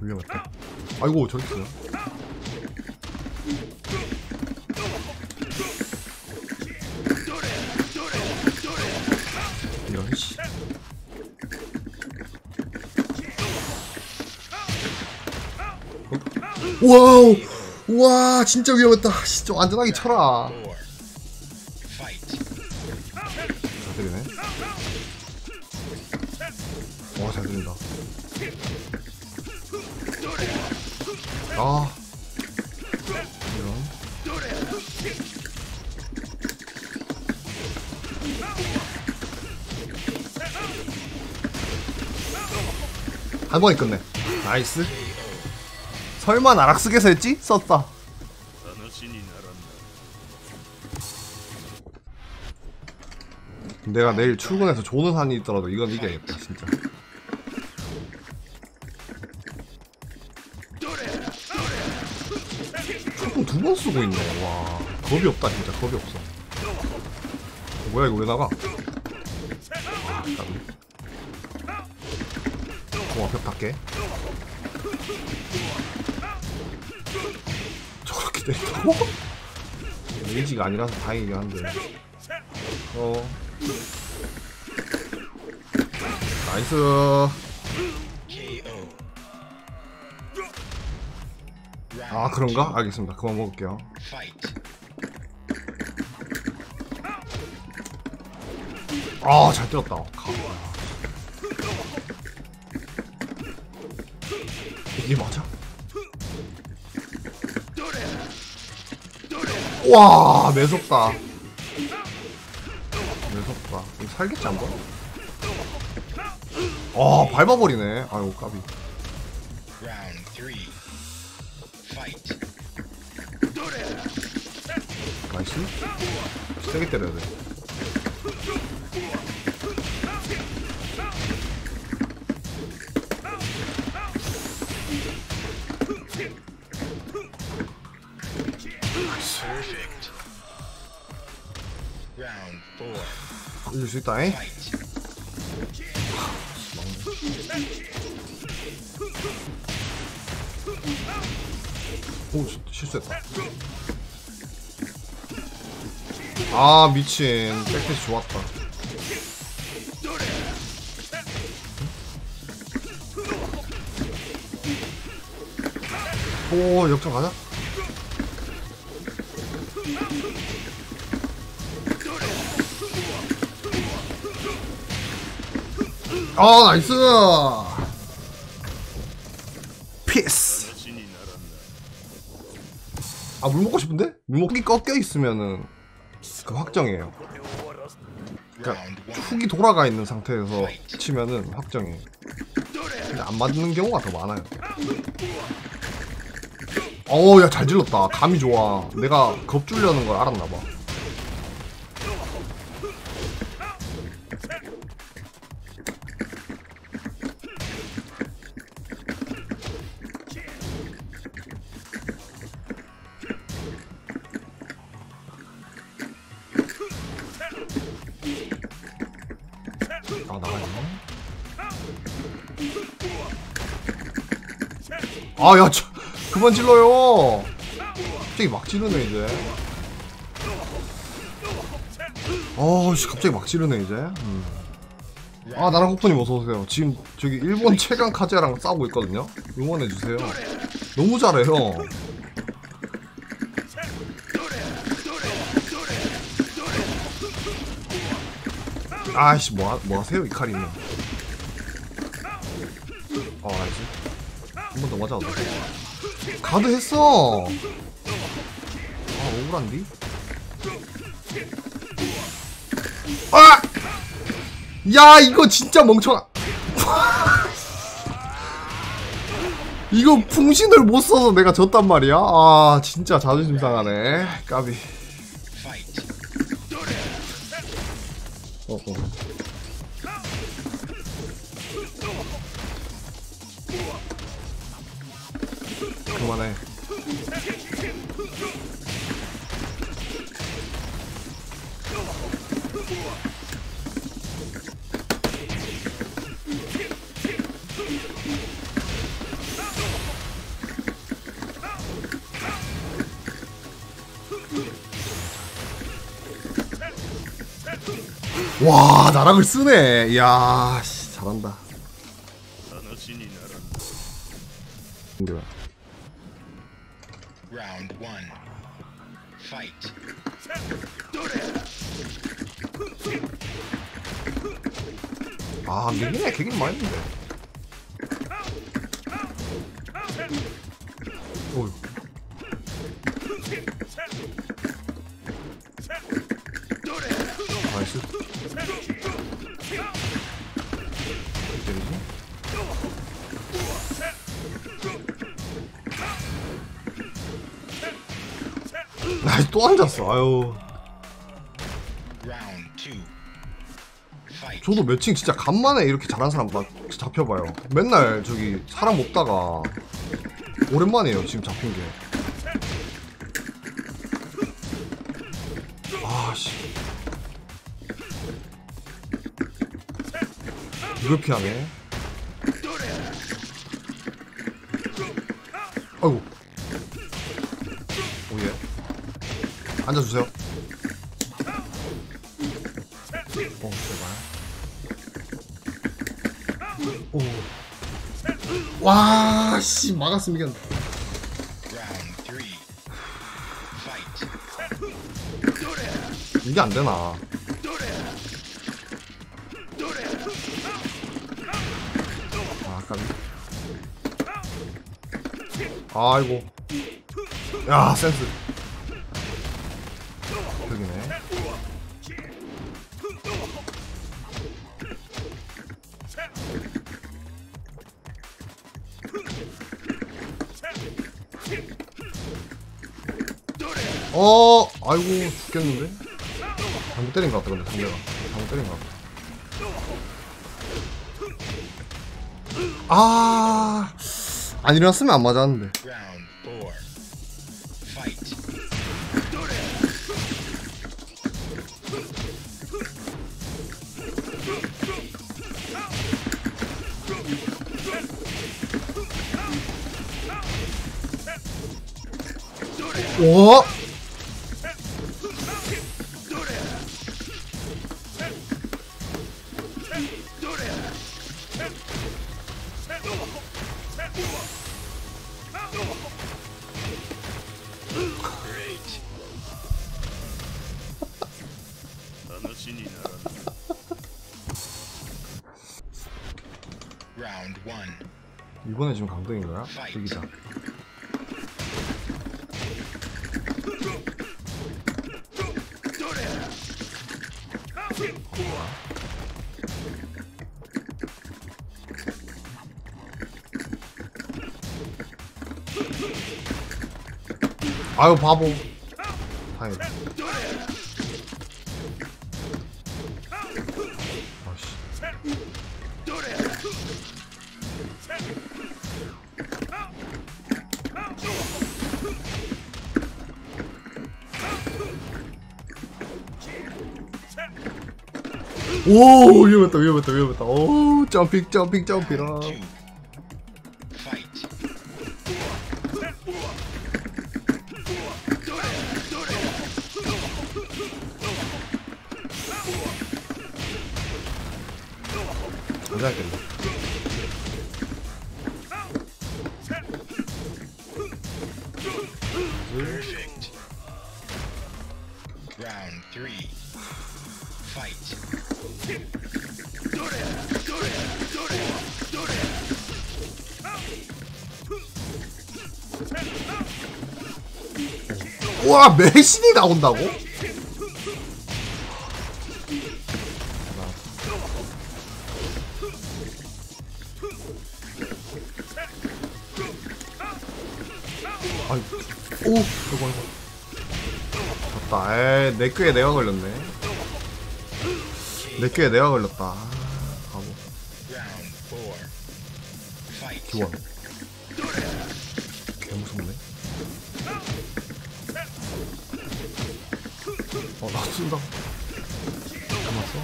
위험했다. 아이고, 저기 있어요. 이런 씨. 와우, 와, 진짜 위험했다. 좀 안전하게 쳐라. 잘 때리네. 와, 잘 때린다. 아, 이런. 한 번에 끝내. 나이스. 설마 나락 쓰게서 했지? 썼다. 내가 내일 출근해서 조는 한이 있더라도 이건 이겨야겠다, 진짜. 조금 두 번 쓰고 있네. 와, 겁이 없다, 진짜. 겁이 없어. 뭐야, 이거 왜 나가? 아, 공 앞에 밖에. 저렇게 됐다고? 레이지가 아니라서 다행이긴 한데. 어. 나이스. 아 그런가? 알겠습니다. 그만 먹을게요. 아 잘 때렸다. 이게 맞아? 와 매섭다. 매섭다. 이거 살겠지 않나? 아 밟아버리네. 아이고 까비. 나이스. 세게 때려야 돼. 이길 수 있다잉. 오 실수했다. 아 미친. 백패스 좋았다. 오 역전 가자. 아 나이스. 피스. 아 물 먹고 싶은데? 물 먹기 꺾여 있으면은 그 확정이에요. 그러니까 훅이 돌아가 있는 상태에서 치면은 확정이에요. 근데 안 맞는 경우가 더 많아요. 어우 야 잘 질렀다. 감이 좋아. 내가 겁주려는 걸 알았나봐. 아 나가네. 아 야 그만 질러요. 갑자기 막 지르네 이제. 아씨 갑자기 막 지르네 이제. 음. 아 나랑 국분님 어서오세요. 지금 저기 일본 최강 카즈야랑 싸우고 있거든요. 응원해주세요. 너무 잘해요. 아이씨 뭐하, 뭐하세요 이카리님. 아 알지. 한 번 더 맞아. 가드 했어. 아 억울한디. 아! 야 이거 진짜 멍청아. 이거 풍신을 못 써서 내가 졌단 말이야. 아 진짜 자존심 상하네. 까비. 어, 어. 그만해. 와 나락을 쓰네. 이야 씨, 잘한다. 아 개기네. 개긴 많이 했는데. 오유 나이스. 나 또 앉았어. 아유. 저도 매칭 진짜 간만에 이렇게 잘한 사람 막 잡혀봐요. 맨날 저기 사람 없다가 오랜만이에요 지금 잡힌 게. 아씨. 이걸 피하네. 아이고. 오예. 앉아주세요. 오. 와, 씨, 막았으면 이겼네. 이게 안 되나? 아, 아깝네. 아이고. 야, 센스. 여기네. 어, 아이고, 죽겠는데? 잘못 때린 것 같다, 근데, 상대가. 잘못 때린 것 같다. 아, 안 일어났으면 안 맞았는데. 오! 이번에 지금 강등인거야? 이기자. 아유, 바보. 다행이다. 아씨. 오, 위험했다, 위험했다, 위험했다. 오, 점핑, 점핑, 점핑이라. 와, 매신이 나온다고? 아이, 오, 저거 졌다. 에이, 내 꾀에 내가 걸렸네. 내 꾀에 내가 걸렸다. 바보. 기원. 개 무섭네. 어, 나 쏜다. 남았어.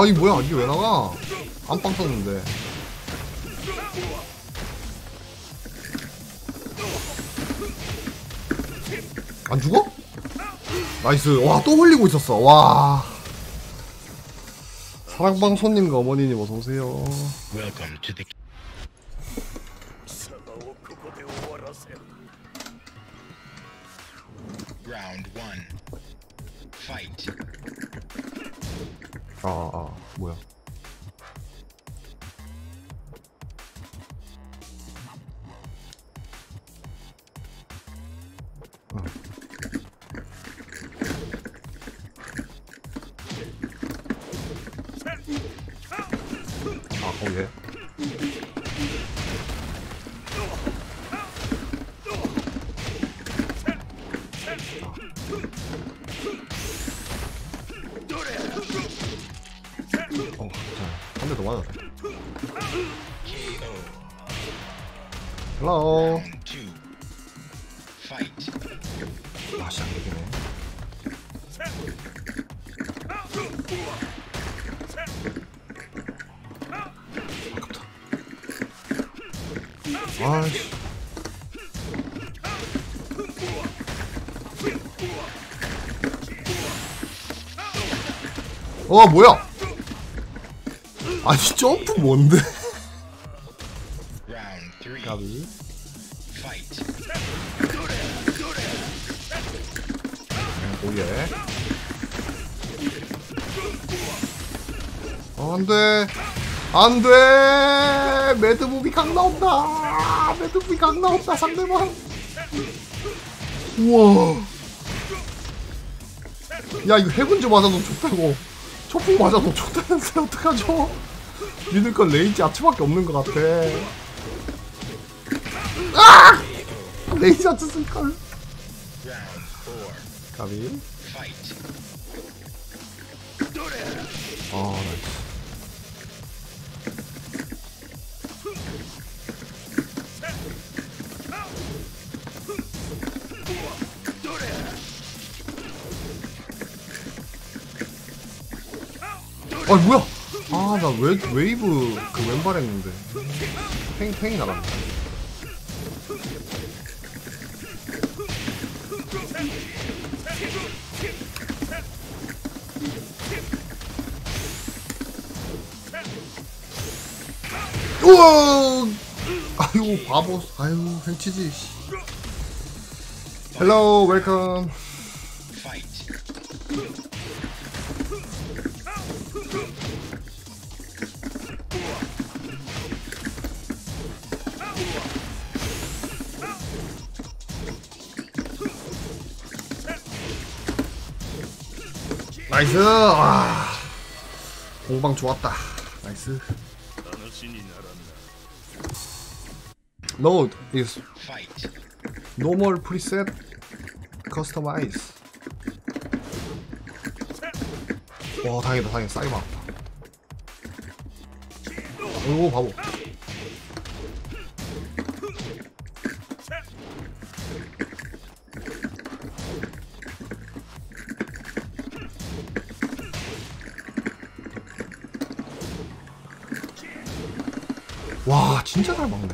아니, 뭐야, 이게 왜 나가? 안 빵 떴는데. 안 죽어? 나이스. 와, 또 흘리고 있었어. 와. 사랑방 손님과 어머니님 어서오세요. 아, 아, 뭐야. 헬로. 맛이 안 되네. 아깝다. 아이씨. 어 뭐야? 아니 점프 뭔데? 가비. 오예. 어, 안돼 안돼. 매드무비 강 나온다. 매드무비 강 나온다. 상대방. 우와. 야 이거 해군주 맞아도 좋다고. 초풍 맞아도 좋다는데 어떡하죠? 믿을건 레이지 아츠밖에 없는 것 같아. 아! 레이지 아츠 쓸걸. 가비. 어, 나이스. 아 뭐야? 아 나 웨이브 그 왼발 했는데 팽팽이 나갔네. 우와! 아이고 바보. 아이고 펼치지. 헬로우 웰컴. 나이스! 와. 공방 좋았다. 나이스. Load is normal preset customize. 와, 다행이다, 다행이다. 싸게 막았다. 오, 바보. 와 진짜 잘 먹네.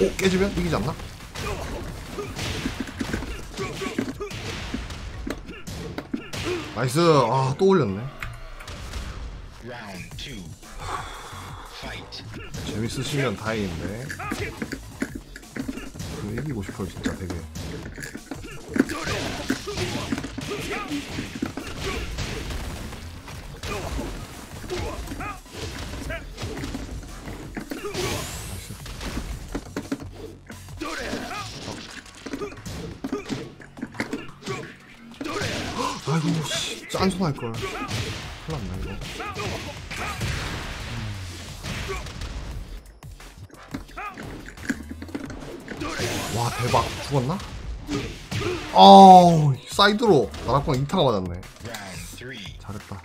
오 깨지면 이기지 않나? 나이스. 아 또 올렸네. 재밌으시면 다행인데 그 이기고 싶어요 진짜 되게. 아이고 씨 짠소할걸. 큰일났나 이거. 와 대박. 죽었나? 어우 사이드로 나락방 이 타가 맞았네. 잘했다.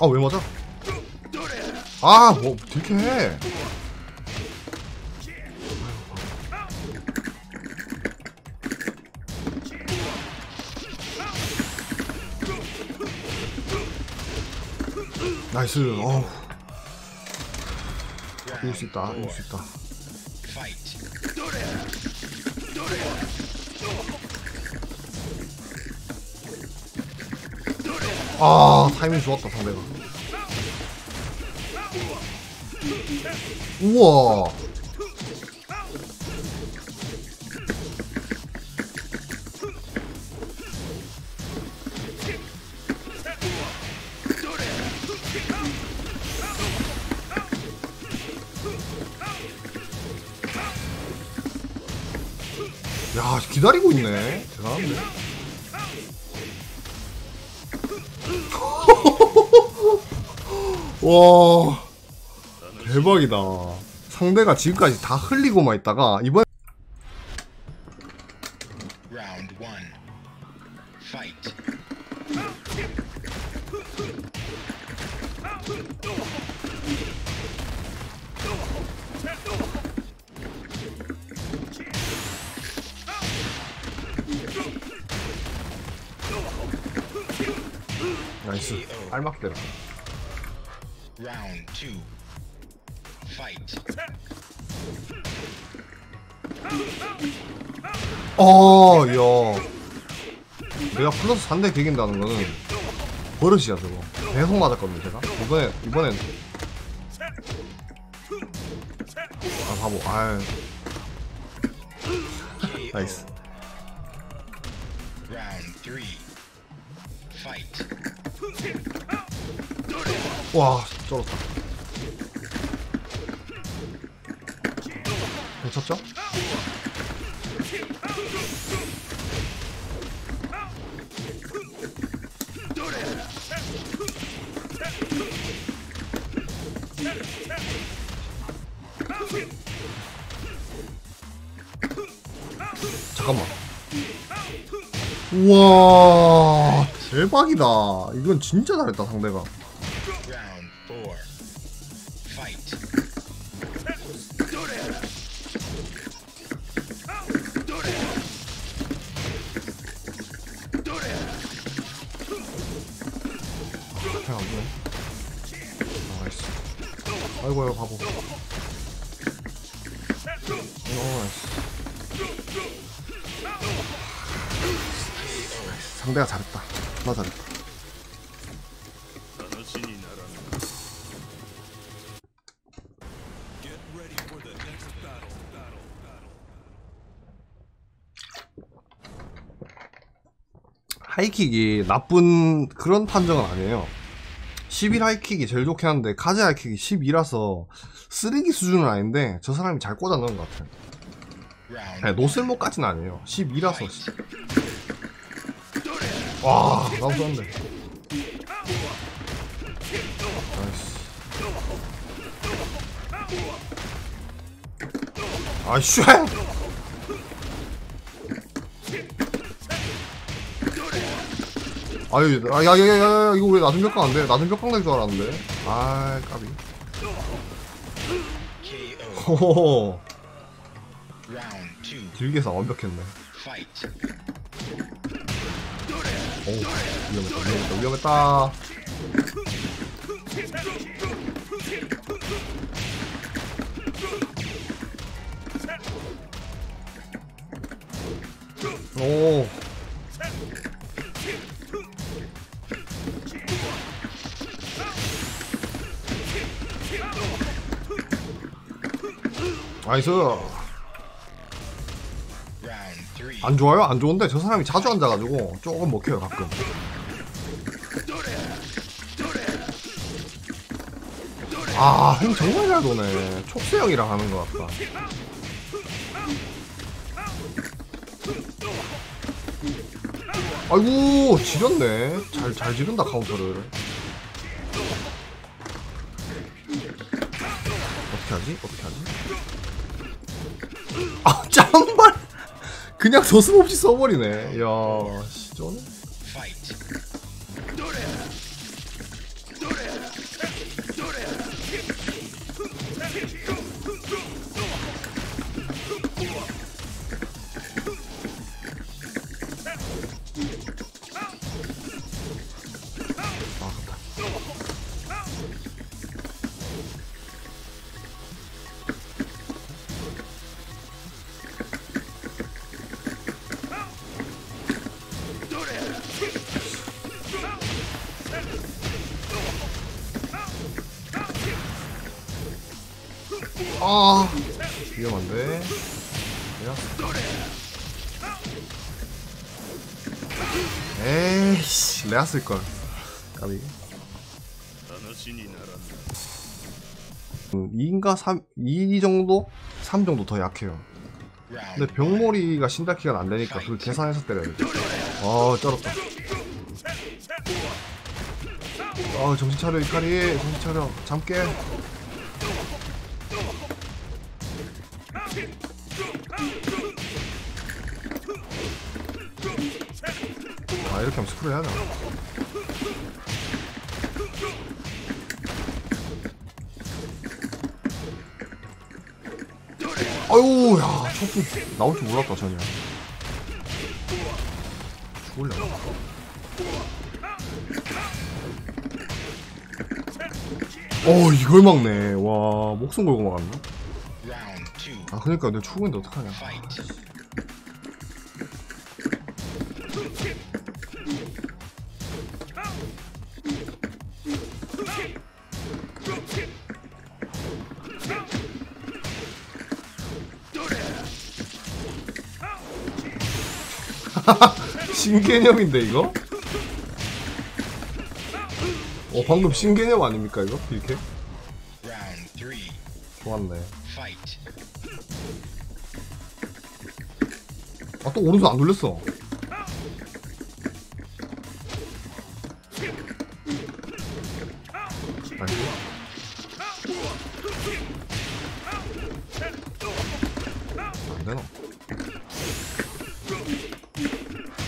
아 왜 맞아? 아 뭐 이렇게 해. 나이스. 어우 이길 수 있다. 이길 수 있다. 아 타이밍 좋았다 상대가. 우와 야 기다리고 있네. 대단한데. 와 대박이다. 상대가 지금까지 다 흘리고만 있다가 이번에 나이스. 알맞게 때렸어. 어, 야. 내가 플러스 사 대 비긴다는 거는 버릇이야, 저거. 계속 맞았거든요, 제가. 이번에, 이번엔. 아, 바보. 아유. 나이스. 와, 쩔었다. 괜찮죠? 잠깐만. 우와, 대박이다. 이건 진짜 잘했다, 상대가. 아이고야, 바보. 상대가 잘했다. 나 잘했다. 하이킥이 나쁜 그런 판정은 아니에요. 십일 하이킥이 제일 좋긴 한데 카즈야 하이킥이 십이라서 쓰레기 수준은 아닌데 저 사람이 잘 꽂아 넣은 것 같아요. 네, 노슬모까지는 아니에요. 십이라서. 와, 나도 쐈네. 아, 슈. 아유, 아, 야, 야, 야, 야, 이거 왜 낮은 벽강 안 돼? 낮은 벽강 될 줄 알았는데. 아, 까비. 호호호. 길게 해서 완벽했네. 오, 위험했다, 위험했다, 위험했다. 오. 나이스. 안 좋아요? 안 좋은데 저 사람이 자주 앉아가지고 조금 먹혀요 가끔. 아, 형 정말 잘 도네. 촉수형이랑 하는 것 같다. 아이고, 지렸네. 잘, 잘 지른다 카운터를. 어떻게 하지? 어떻게 하지? 아, 짱발! 그냥 저슴없이 써버리네. 이야, 시전? 아, 위험한데. 에이씨, 내가 쓸걸. 까비. 이인가 삼, 이 정도? 삼 정도 더 약해요. 근데 병머리가 신다키가 안 되니까 그걸 계산해서 때려야 돼. 아, 쩔었다. 아, 정신 차려, 이카리. 정신 차려. 잠 깨. 아, 이렇게 하면 스크롤 해야 되나? 아유, 야, 척수 나올 줄 몰랐다, 전혀. 죽을려나? 어 이걸 막네. 와 목숨 걸고 막았나? 아 그러니까 내가 초보인데 어떡하냐. 신개념인데 이거? 어 방금 신개념 아닙니까 이거? 이렇게? 좋았네. 아 또 오른손 안 돌렸어. 안 되나?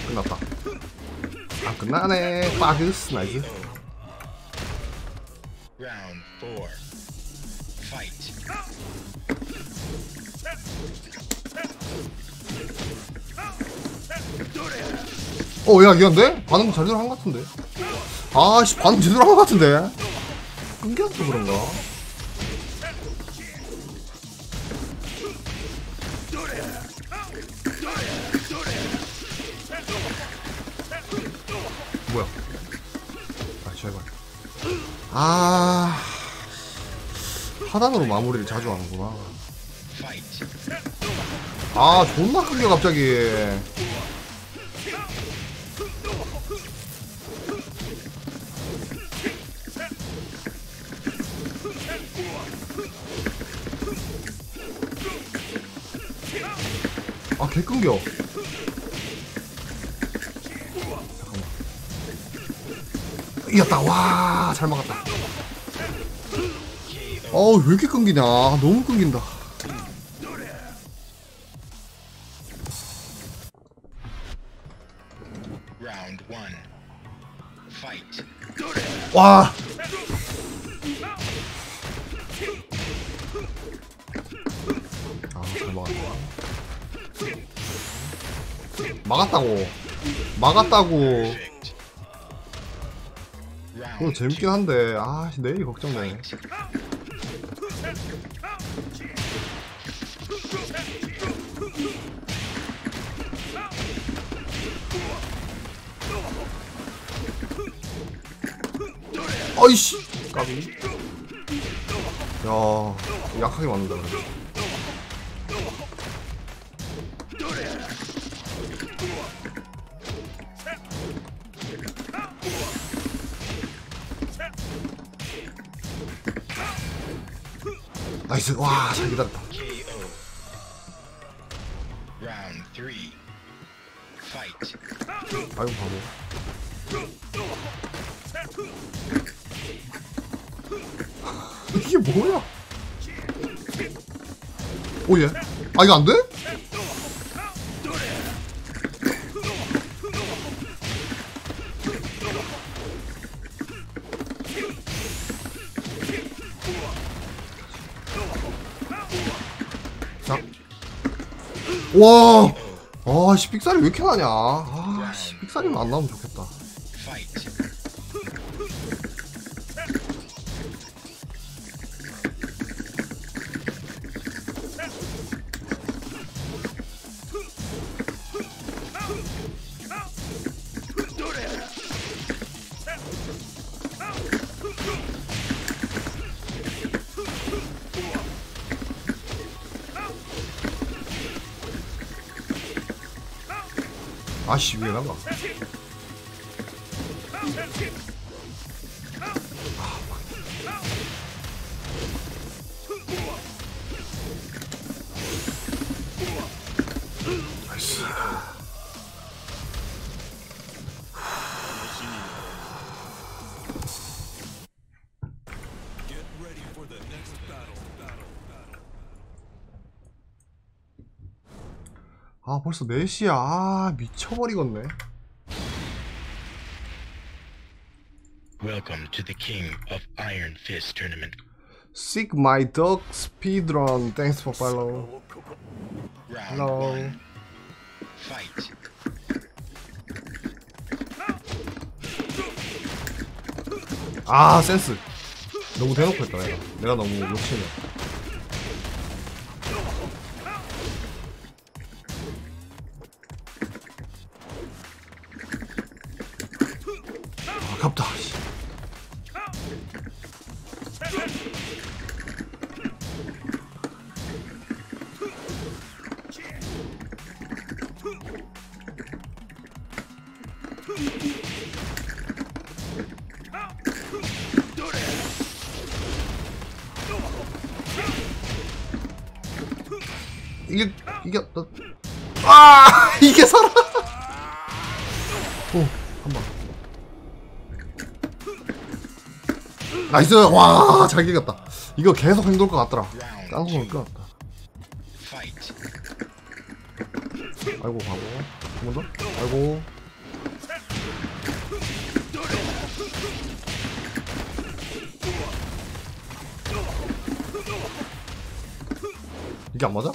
끝났다. 아 끝나네. 빠그스 나이스. 어, 야, 이건데? 반응 제대로 한 것 같은데? 아씨, 반응 제대로 한 것 같은데? 끊겨서 그런가? 뭐야? 아, 제발. 아, 하단으로 마무리를 자주 하는구나. 아, 존나 끊겨, 갑자기. 아, 개 끊겨. 잠깐만. 이겼다. 와, 잘 막았다. 어우, 왜 이렇게 끊기냐. 너무 끊긴다. 와. 아, 잘 막았다. 막았다고 막았다고. 그거 재밌긴 한데 아 내일이 걱정되네. 아이씨 까비. 야 약하게 맞는다 그래. 나이스. 와 잘 기다렸다. 아이고 바보. 이게 뭐야? 오예. 아 이거 안 돼? 와, 아씨 삑사리 왜 이렇게 나냐. 아씨 삑사리만 안 나오면 좋겠다. 아씨 위에 나가. 아씨. 아 벌써 네 시야. 아 미쳐버리겠네. Welcome to the King of Iron Fist Tournament. Sick my dog speedrun. Thanks for follow. Hello. Fight. 아 센스. 너무 대놓고 했다 내가. 내가 너무 욕심이야. 아깝다. 이게 이게 너... 아 이게 살아. 오 한번 나이스. 와 잘 이겼다. 이거 계속 행돌 것 같더라. 까먹어 올 것 같다. 아이고 가고 한 번 더. 아이고 이게 안 맞아?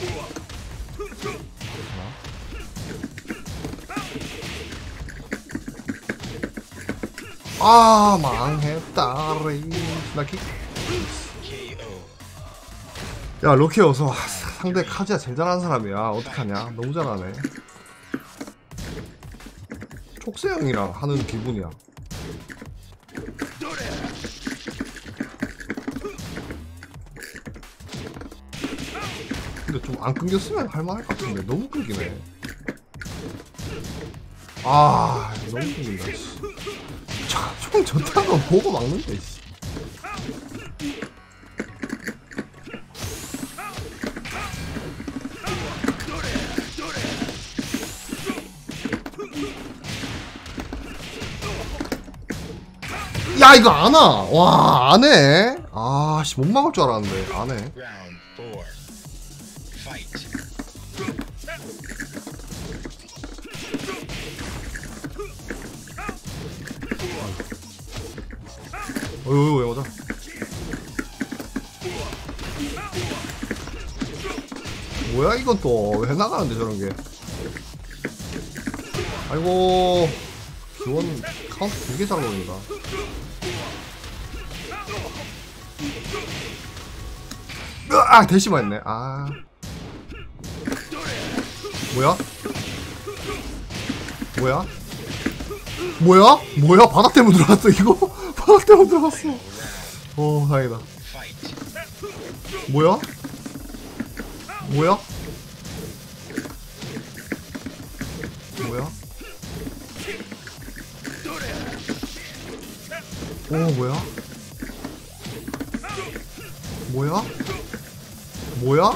아 망했다. 나키 야 로키 어서. 상대 카즈야 제일 잘하는 사람이야. 어떡하냐 너무 잘하네. 촉새형이랑 하는 기분이야. 근데 좀 안 끊겼으면 할만할 것 같은데 너무 끊기네. 아 너무 끊긴다. 총 좋다는 거 보고 막는데. 야 이거 안 와. 와 안 해. 아 씨 못 막을 줄 알았는데 안 해. 어휴 왜 맞아? 뭐야 이건 또 왜 나가는데 저런 게? 아이고 기원 카운트 두 개 잘 넣는다. 으아 대시만 했네. 아 뭐야? 뭐야? 뭐야? 뭐야? 바닥 때문에 들어갔어 이거? 바닥 때문에 들어갔어. 오 다행이다. 뭐야? 뭐야? 뭐야? 오 뭐야? 뭐야? 뭐야?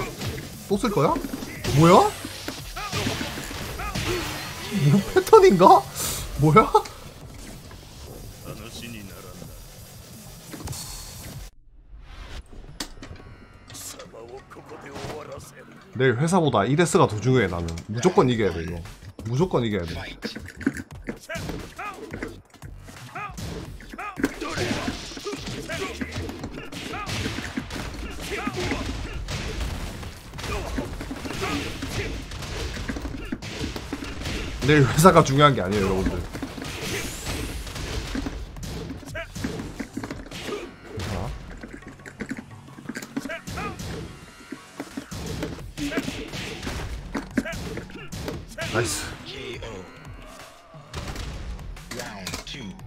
또 쓸 거야? 뭐야? 뭐 패턴인가? 뭐야? 내일 회사보다 이데스가 더 중요해. 나는 무조건 이겨야 돼 이거. 무조건 이겨야 돼. 내일 회사가 중요한 게 아니에요 여러분들. 회사. 나이스.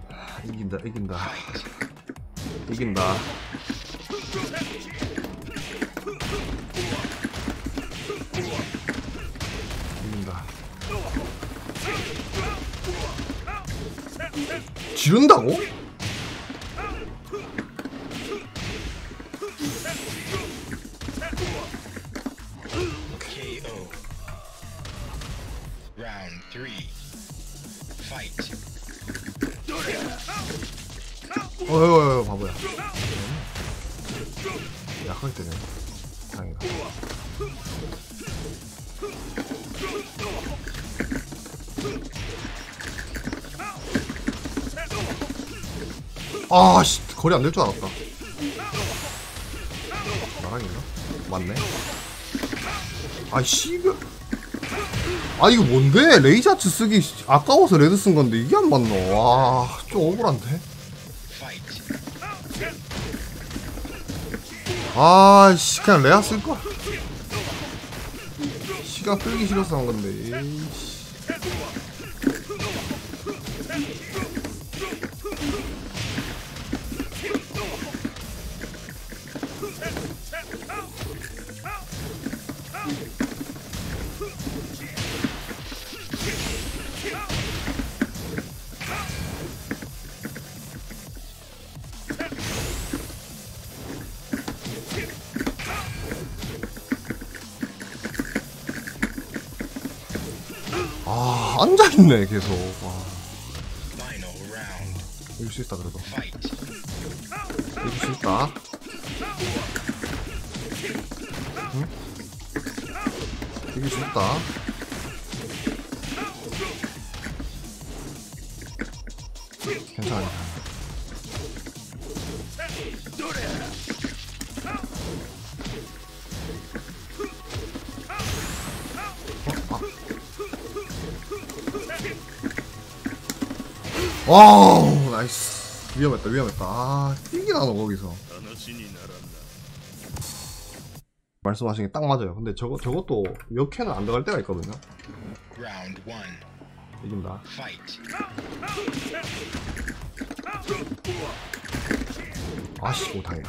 아, 이긴다 이긴다 이긴다. 지른다고? 어휴 바보야. 약하게 되네. 다행이다. 아, 씨, 거리 안 될 줄 알았다. 나랑인가? 맞네. 아, 씨, 이거. 아, 이거 뭔데? 레이저츠 쓰기 아까워서 레드 쓴 건데 이게 안 맞노? 와, 좀 억울한데? 아, 씨, 그냥 레아 쓸걸. 씨가 끌기 싫어서 한 건데. 에이씨. 아, 앉아있네 계속. 와. 이길 수 있다. 그래도 이길 수 있다. 응? 이길 수 있다. 괜찮아. 와우, 나이스. 위험했다, 위험했다. 아, 띵이 나노 거기서. 말씀하신 게 딱 맞아요. 근데 저거, 저것도 몇 캔은 안 들어갈 때가 있거든요. 이긴다. 아씨, 못하네.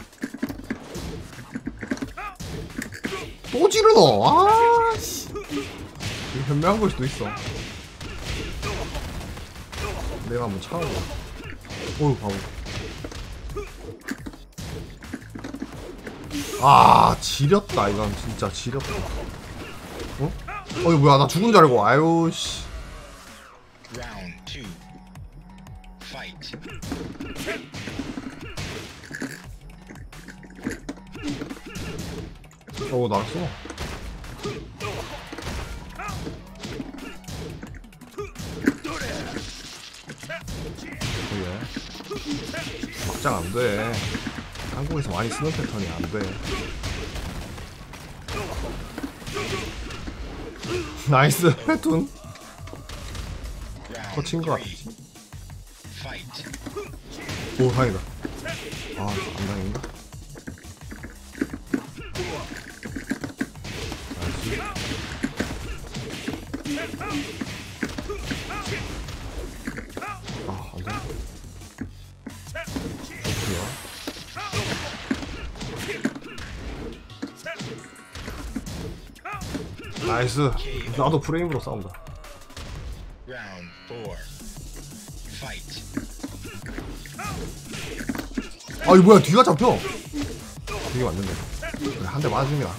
또 지르노. 아씨. 현명한 걸 수도 있어. 내가 한번 차고. 어휴, 바보. 아, 지렸다. 이건 진짜 지렸다. 어? 어이, 뭐야, 나 죽은 줄 알고. 아유, 씨. 어, 나왔어. 막장 안 돼. 한국에서 많이 쓰는 패턴이 안 돼. 나이스, 패툰. 터친 것 같지? 오, 다행이다. 아, 안 다행인가? 아, 안 돼. 나이스. 나도 프레임으로 싸운다. 아, 이 뭐야, 뒤가 잡혀. 되게 맞는데. 그래, 한 대 맞으면 나.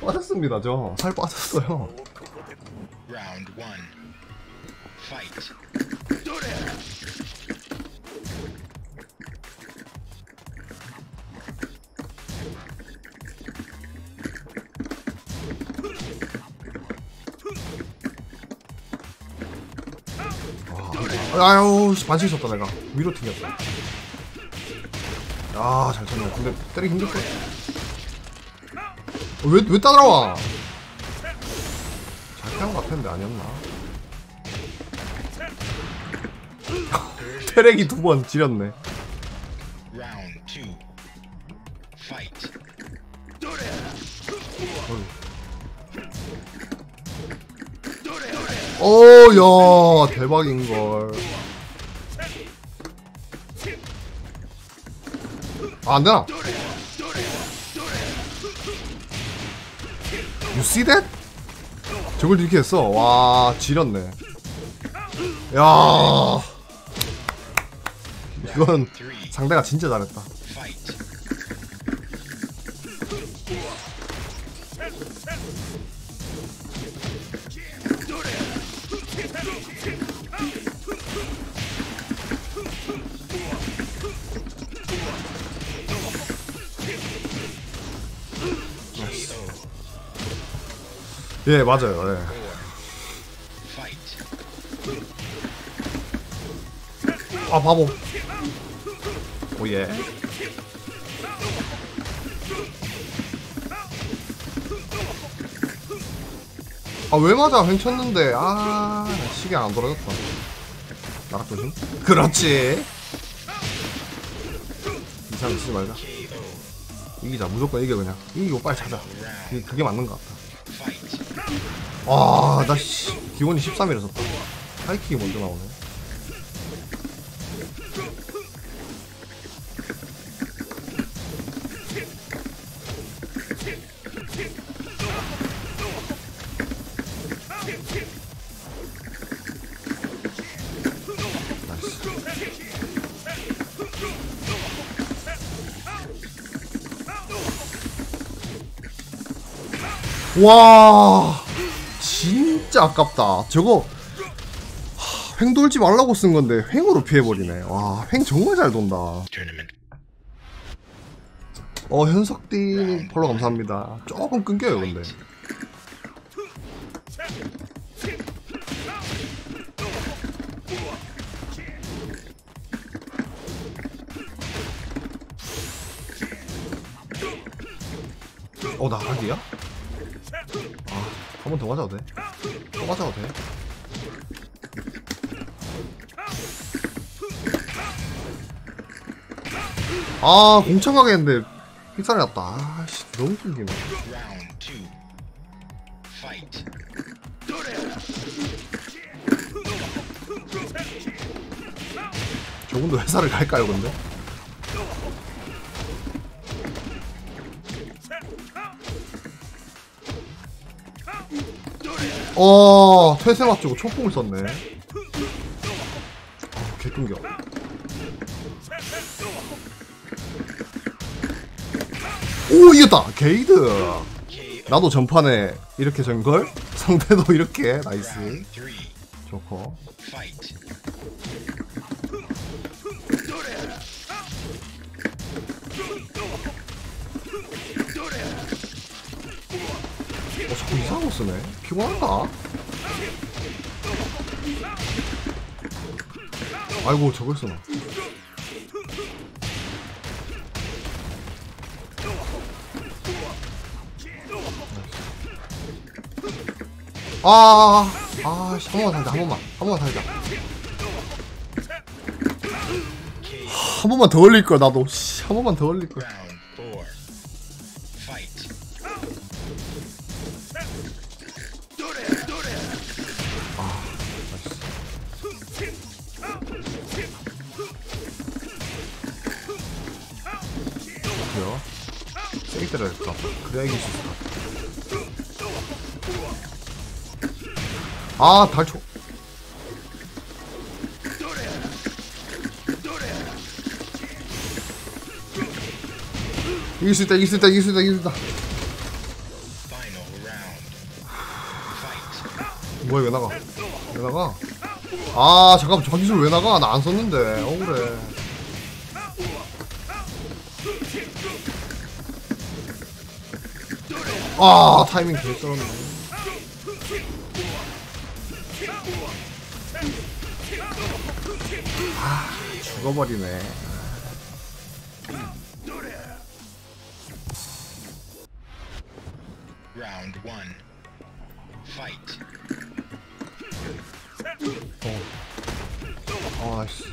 빠졌습니다. 저 살 빠졌어요. 아, 아유, 반칙 쳤다. 내가 위로 튕겼어. 아, 잘 쳤네. 근데 때리기 힘들 것 같아. 왜, 왜 따라와? 잘 피한 것 같은데 아니었나? 페렉이 두 번 지렸네. 오, 야, 대박인걸. 아, 안되나? You see that? 저걸 이렇게 했어. 와, 지렸네. 야, 이건 상대가 진짜 잘했다. 예, 맞아요. 예. 아 바보. 오예. 아 왜 맞아? 횡쳤는데. 아 시계 안 돌아졌다. 나락 조심. 그렇지. 이상 쓰지 말자. 이기자. 무조건 이겨 그냥. 이기고 빨리 찾아. 그게, 그게 맞는 것 같다. 아 나 기온이 십삼이라서 하이킥이 먼저 나오네. 와 진짜 아깝다. 저거 하, 횡 돌지 말라고 쓴 건데 횡으로 피해버리네. 와 횡 정말 잘 돈다. 어 현석띠 폴로 감사합니다. 조금 끊겨요 근데. 어 나락이야? 한 번 더 가져도 돼. 또 가져도 돼. 아 공창하겠는데 픽살이 났다. 아씨 너무 끊기네. 조금 더 회사를 갈까요 근데? 어 퇴세 맞추고 초풍을 썼네. 아, 개 끊겨. 오 이겼다. 게이드. 나도 전판에 이렇게 전걸? 상대도 이렇게. 나이스. 좋고. 자꾸 이상한 거 쓰네. 피곤한가? 아이고 저걸 쓰나. 아아아 아, 한 번만 살자. 한 번만 한 번만 살자. 하, 한 번만 더 올릴걸. 나도 씨, 한 번만 더 올릴걸. 세게 때려야겠다. 그래야 이길 수 있을까. 아 달초. 이길 수 있다 이길 수 있다 이길 수 있다 이길 수 있다. 뭐야 왜 나가 왜 나가. 아 잠깐만 저 기술 왜 나가. 나 안 썼는데. 억울해. 아 타이밍 개 썰었네. 아 죽어버리네. 어. 아이씨. 어.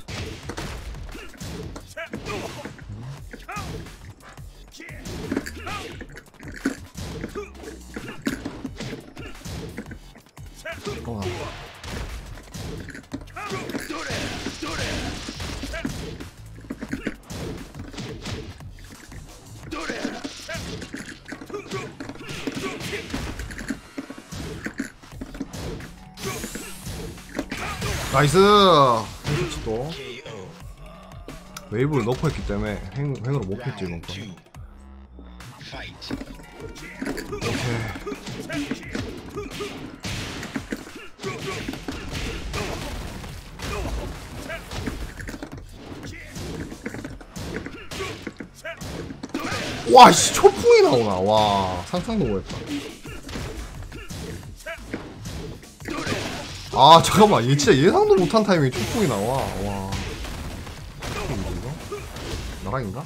나이스. 횡 또 웨이브를 넣고 했기 때문에 행, 행으로 못 했지 이번 거. 오케이. 와, 씨, 초풍이 나오나. 와, 상상도 못했다. 아, 잠깐만, 얘 진짜 예상도 못한 타이밍에 초풍이 나와. 와. 벼락인가?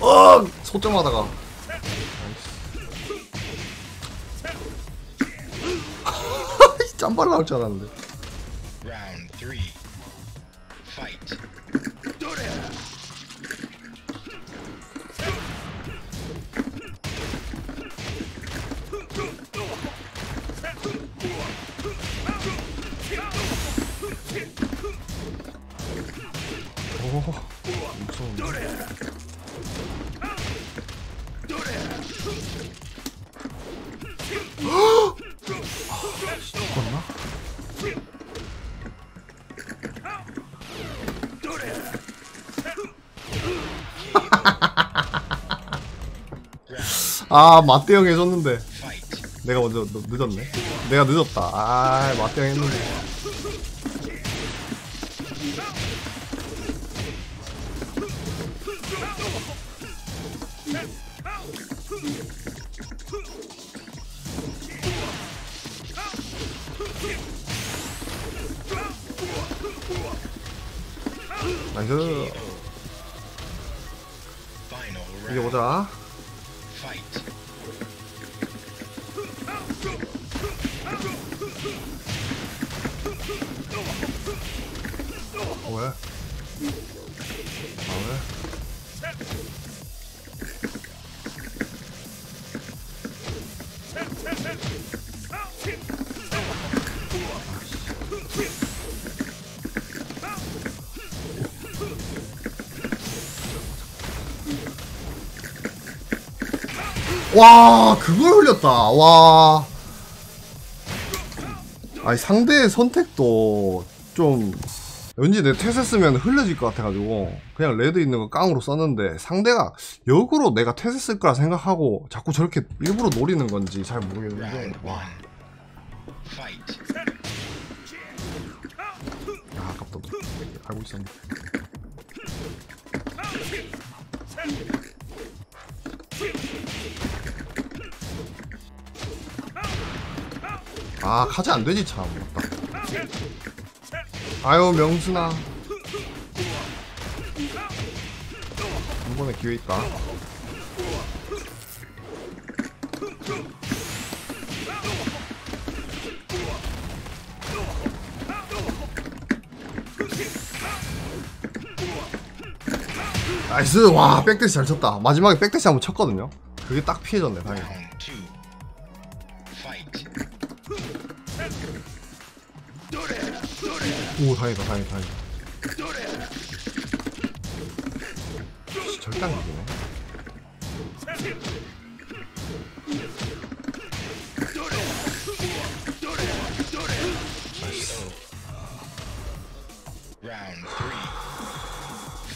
어! 소점하다가 짬발 나올 줄 알았는데. 아, 맞대형 해줬는데 내가 먼저 늦었네. 내가 늦었다. 아, 맞대형 했는데. 나이스. 이제 보자. 왜? 아, 왜? 와, 그걸 흘렸다. 와. 아니, 상대의 선택도 좀 왠지 내 태 쓰면 흘려질 것 같아가지고 그냥 레드 있는 거 깡으로 썼는데, 상대가 역으로 내가 태 쓸 거라 생각하고 자꾸 저렇게 일부러 노리는 건지 잘 모르겠는데. 와, 야, 아깝다. 알고 있었는데. 아, 카즈 안 되지 참. 맞다. 아유, 명순아, 한 번에 기회 있다. 나이스. 와, 백대시 잘 쳤다. 마지막에 백대시 한번 쳤거든요. 그게 딱 피해졌네. 다행히. 오, 다행이다, 다행이다, 다행이다. 절대 안 이기네.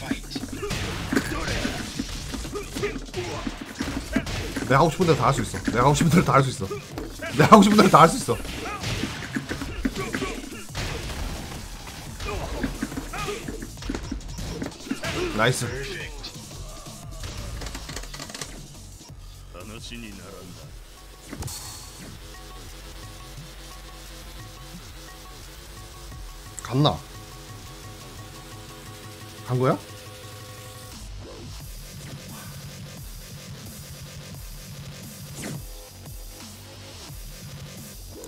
맛있어. 내가 하고 싶은 대로 다 할 수 있어. 내가 하고 싶은 대로 다 할 수 있어. 내가 하고 싶은 대로 다 할 수 있어. 나이스. 갔나? 간 거야?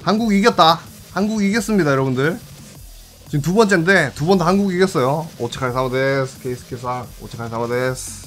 한국 이겼다. 한국 이겼습니다, 여러분들. 지금 두 번째인데 두 번 다 한국이 이겼어요. 오차카이사마데스. 케이스케사. 오차카이사마데스.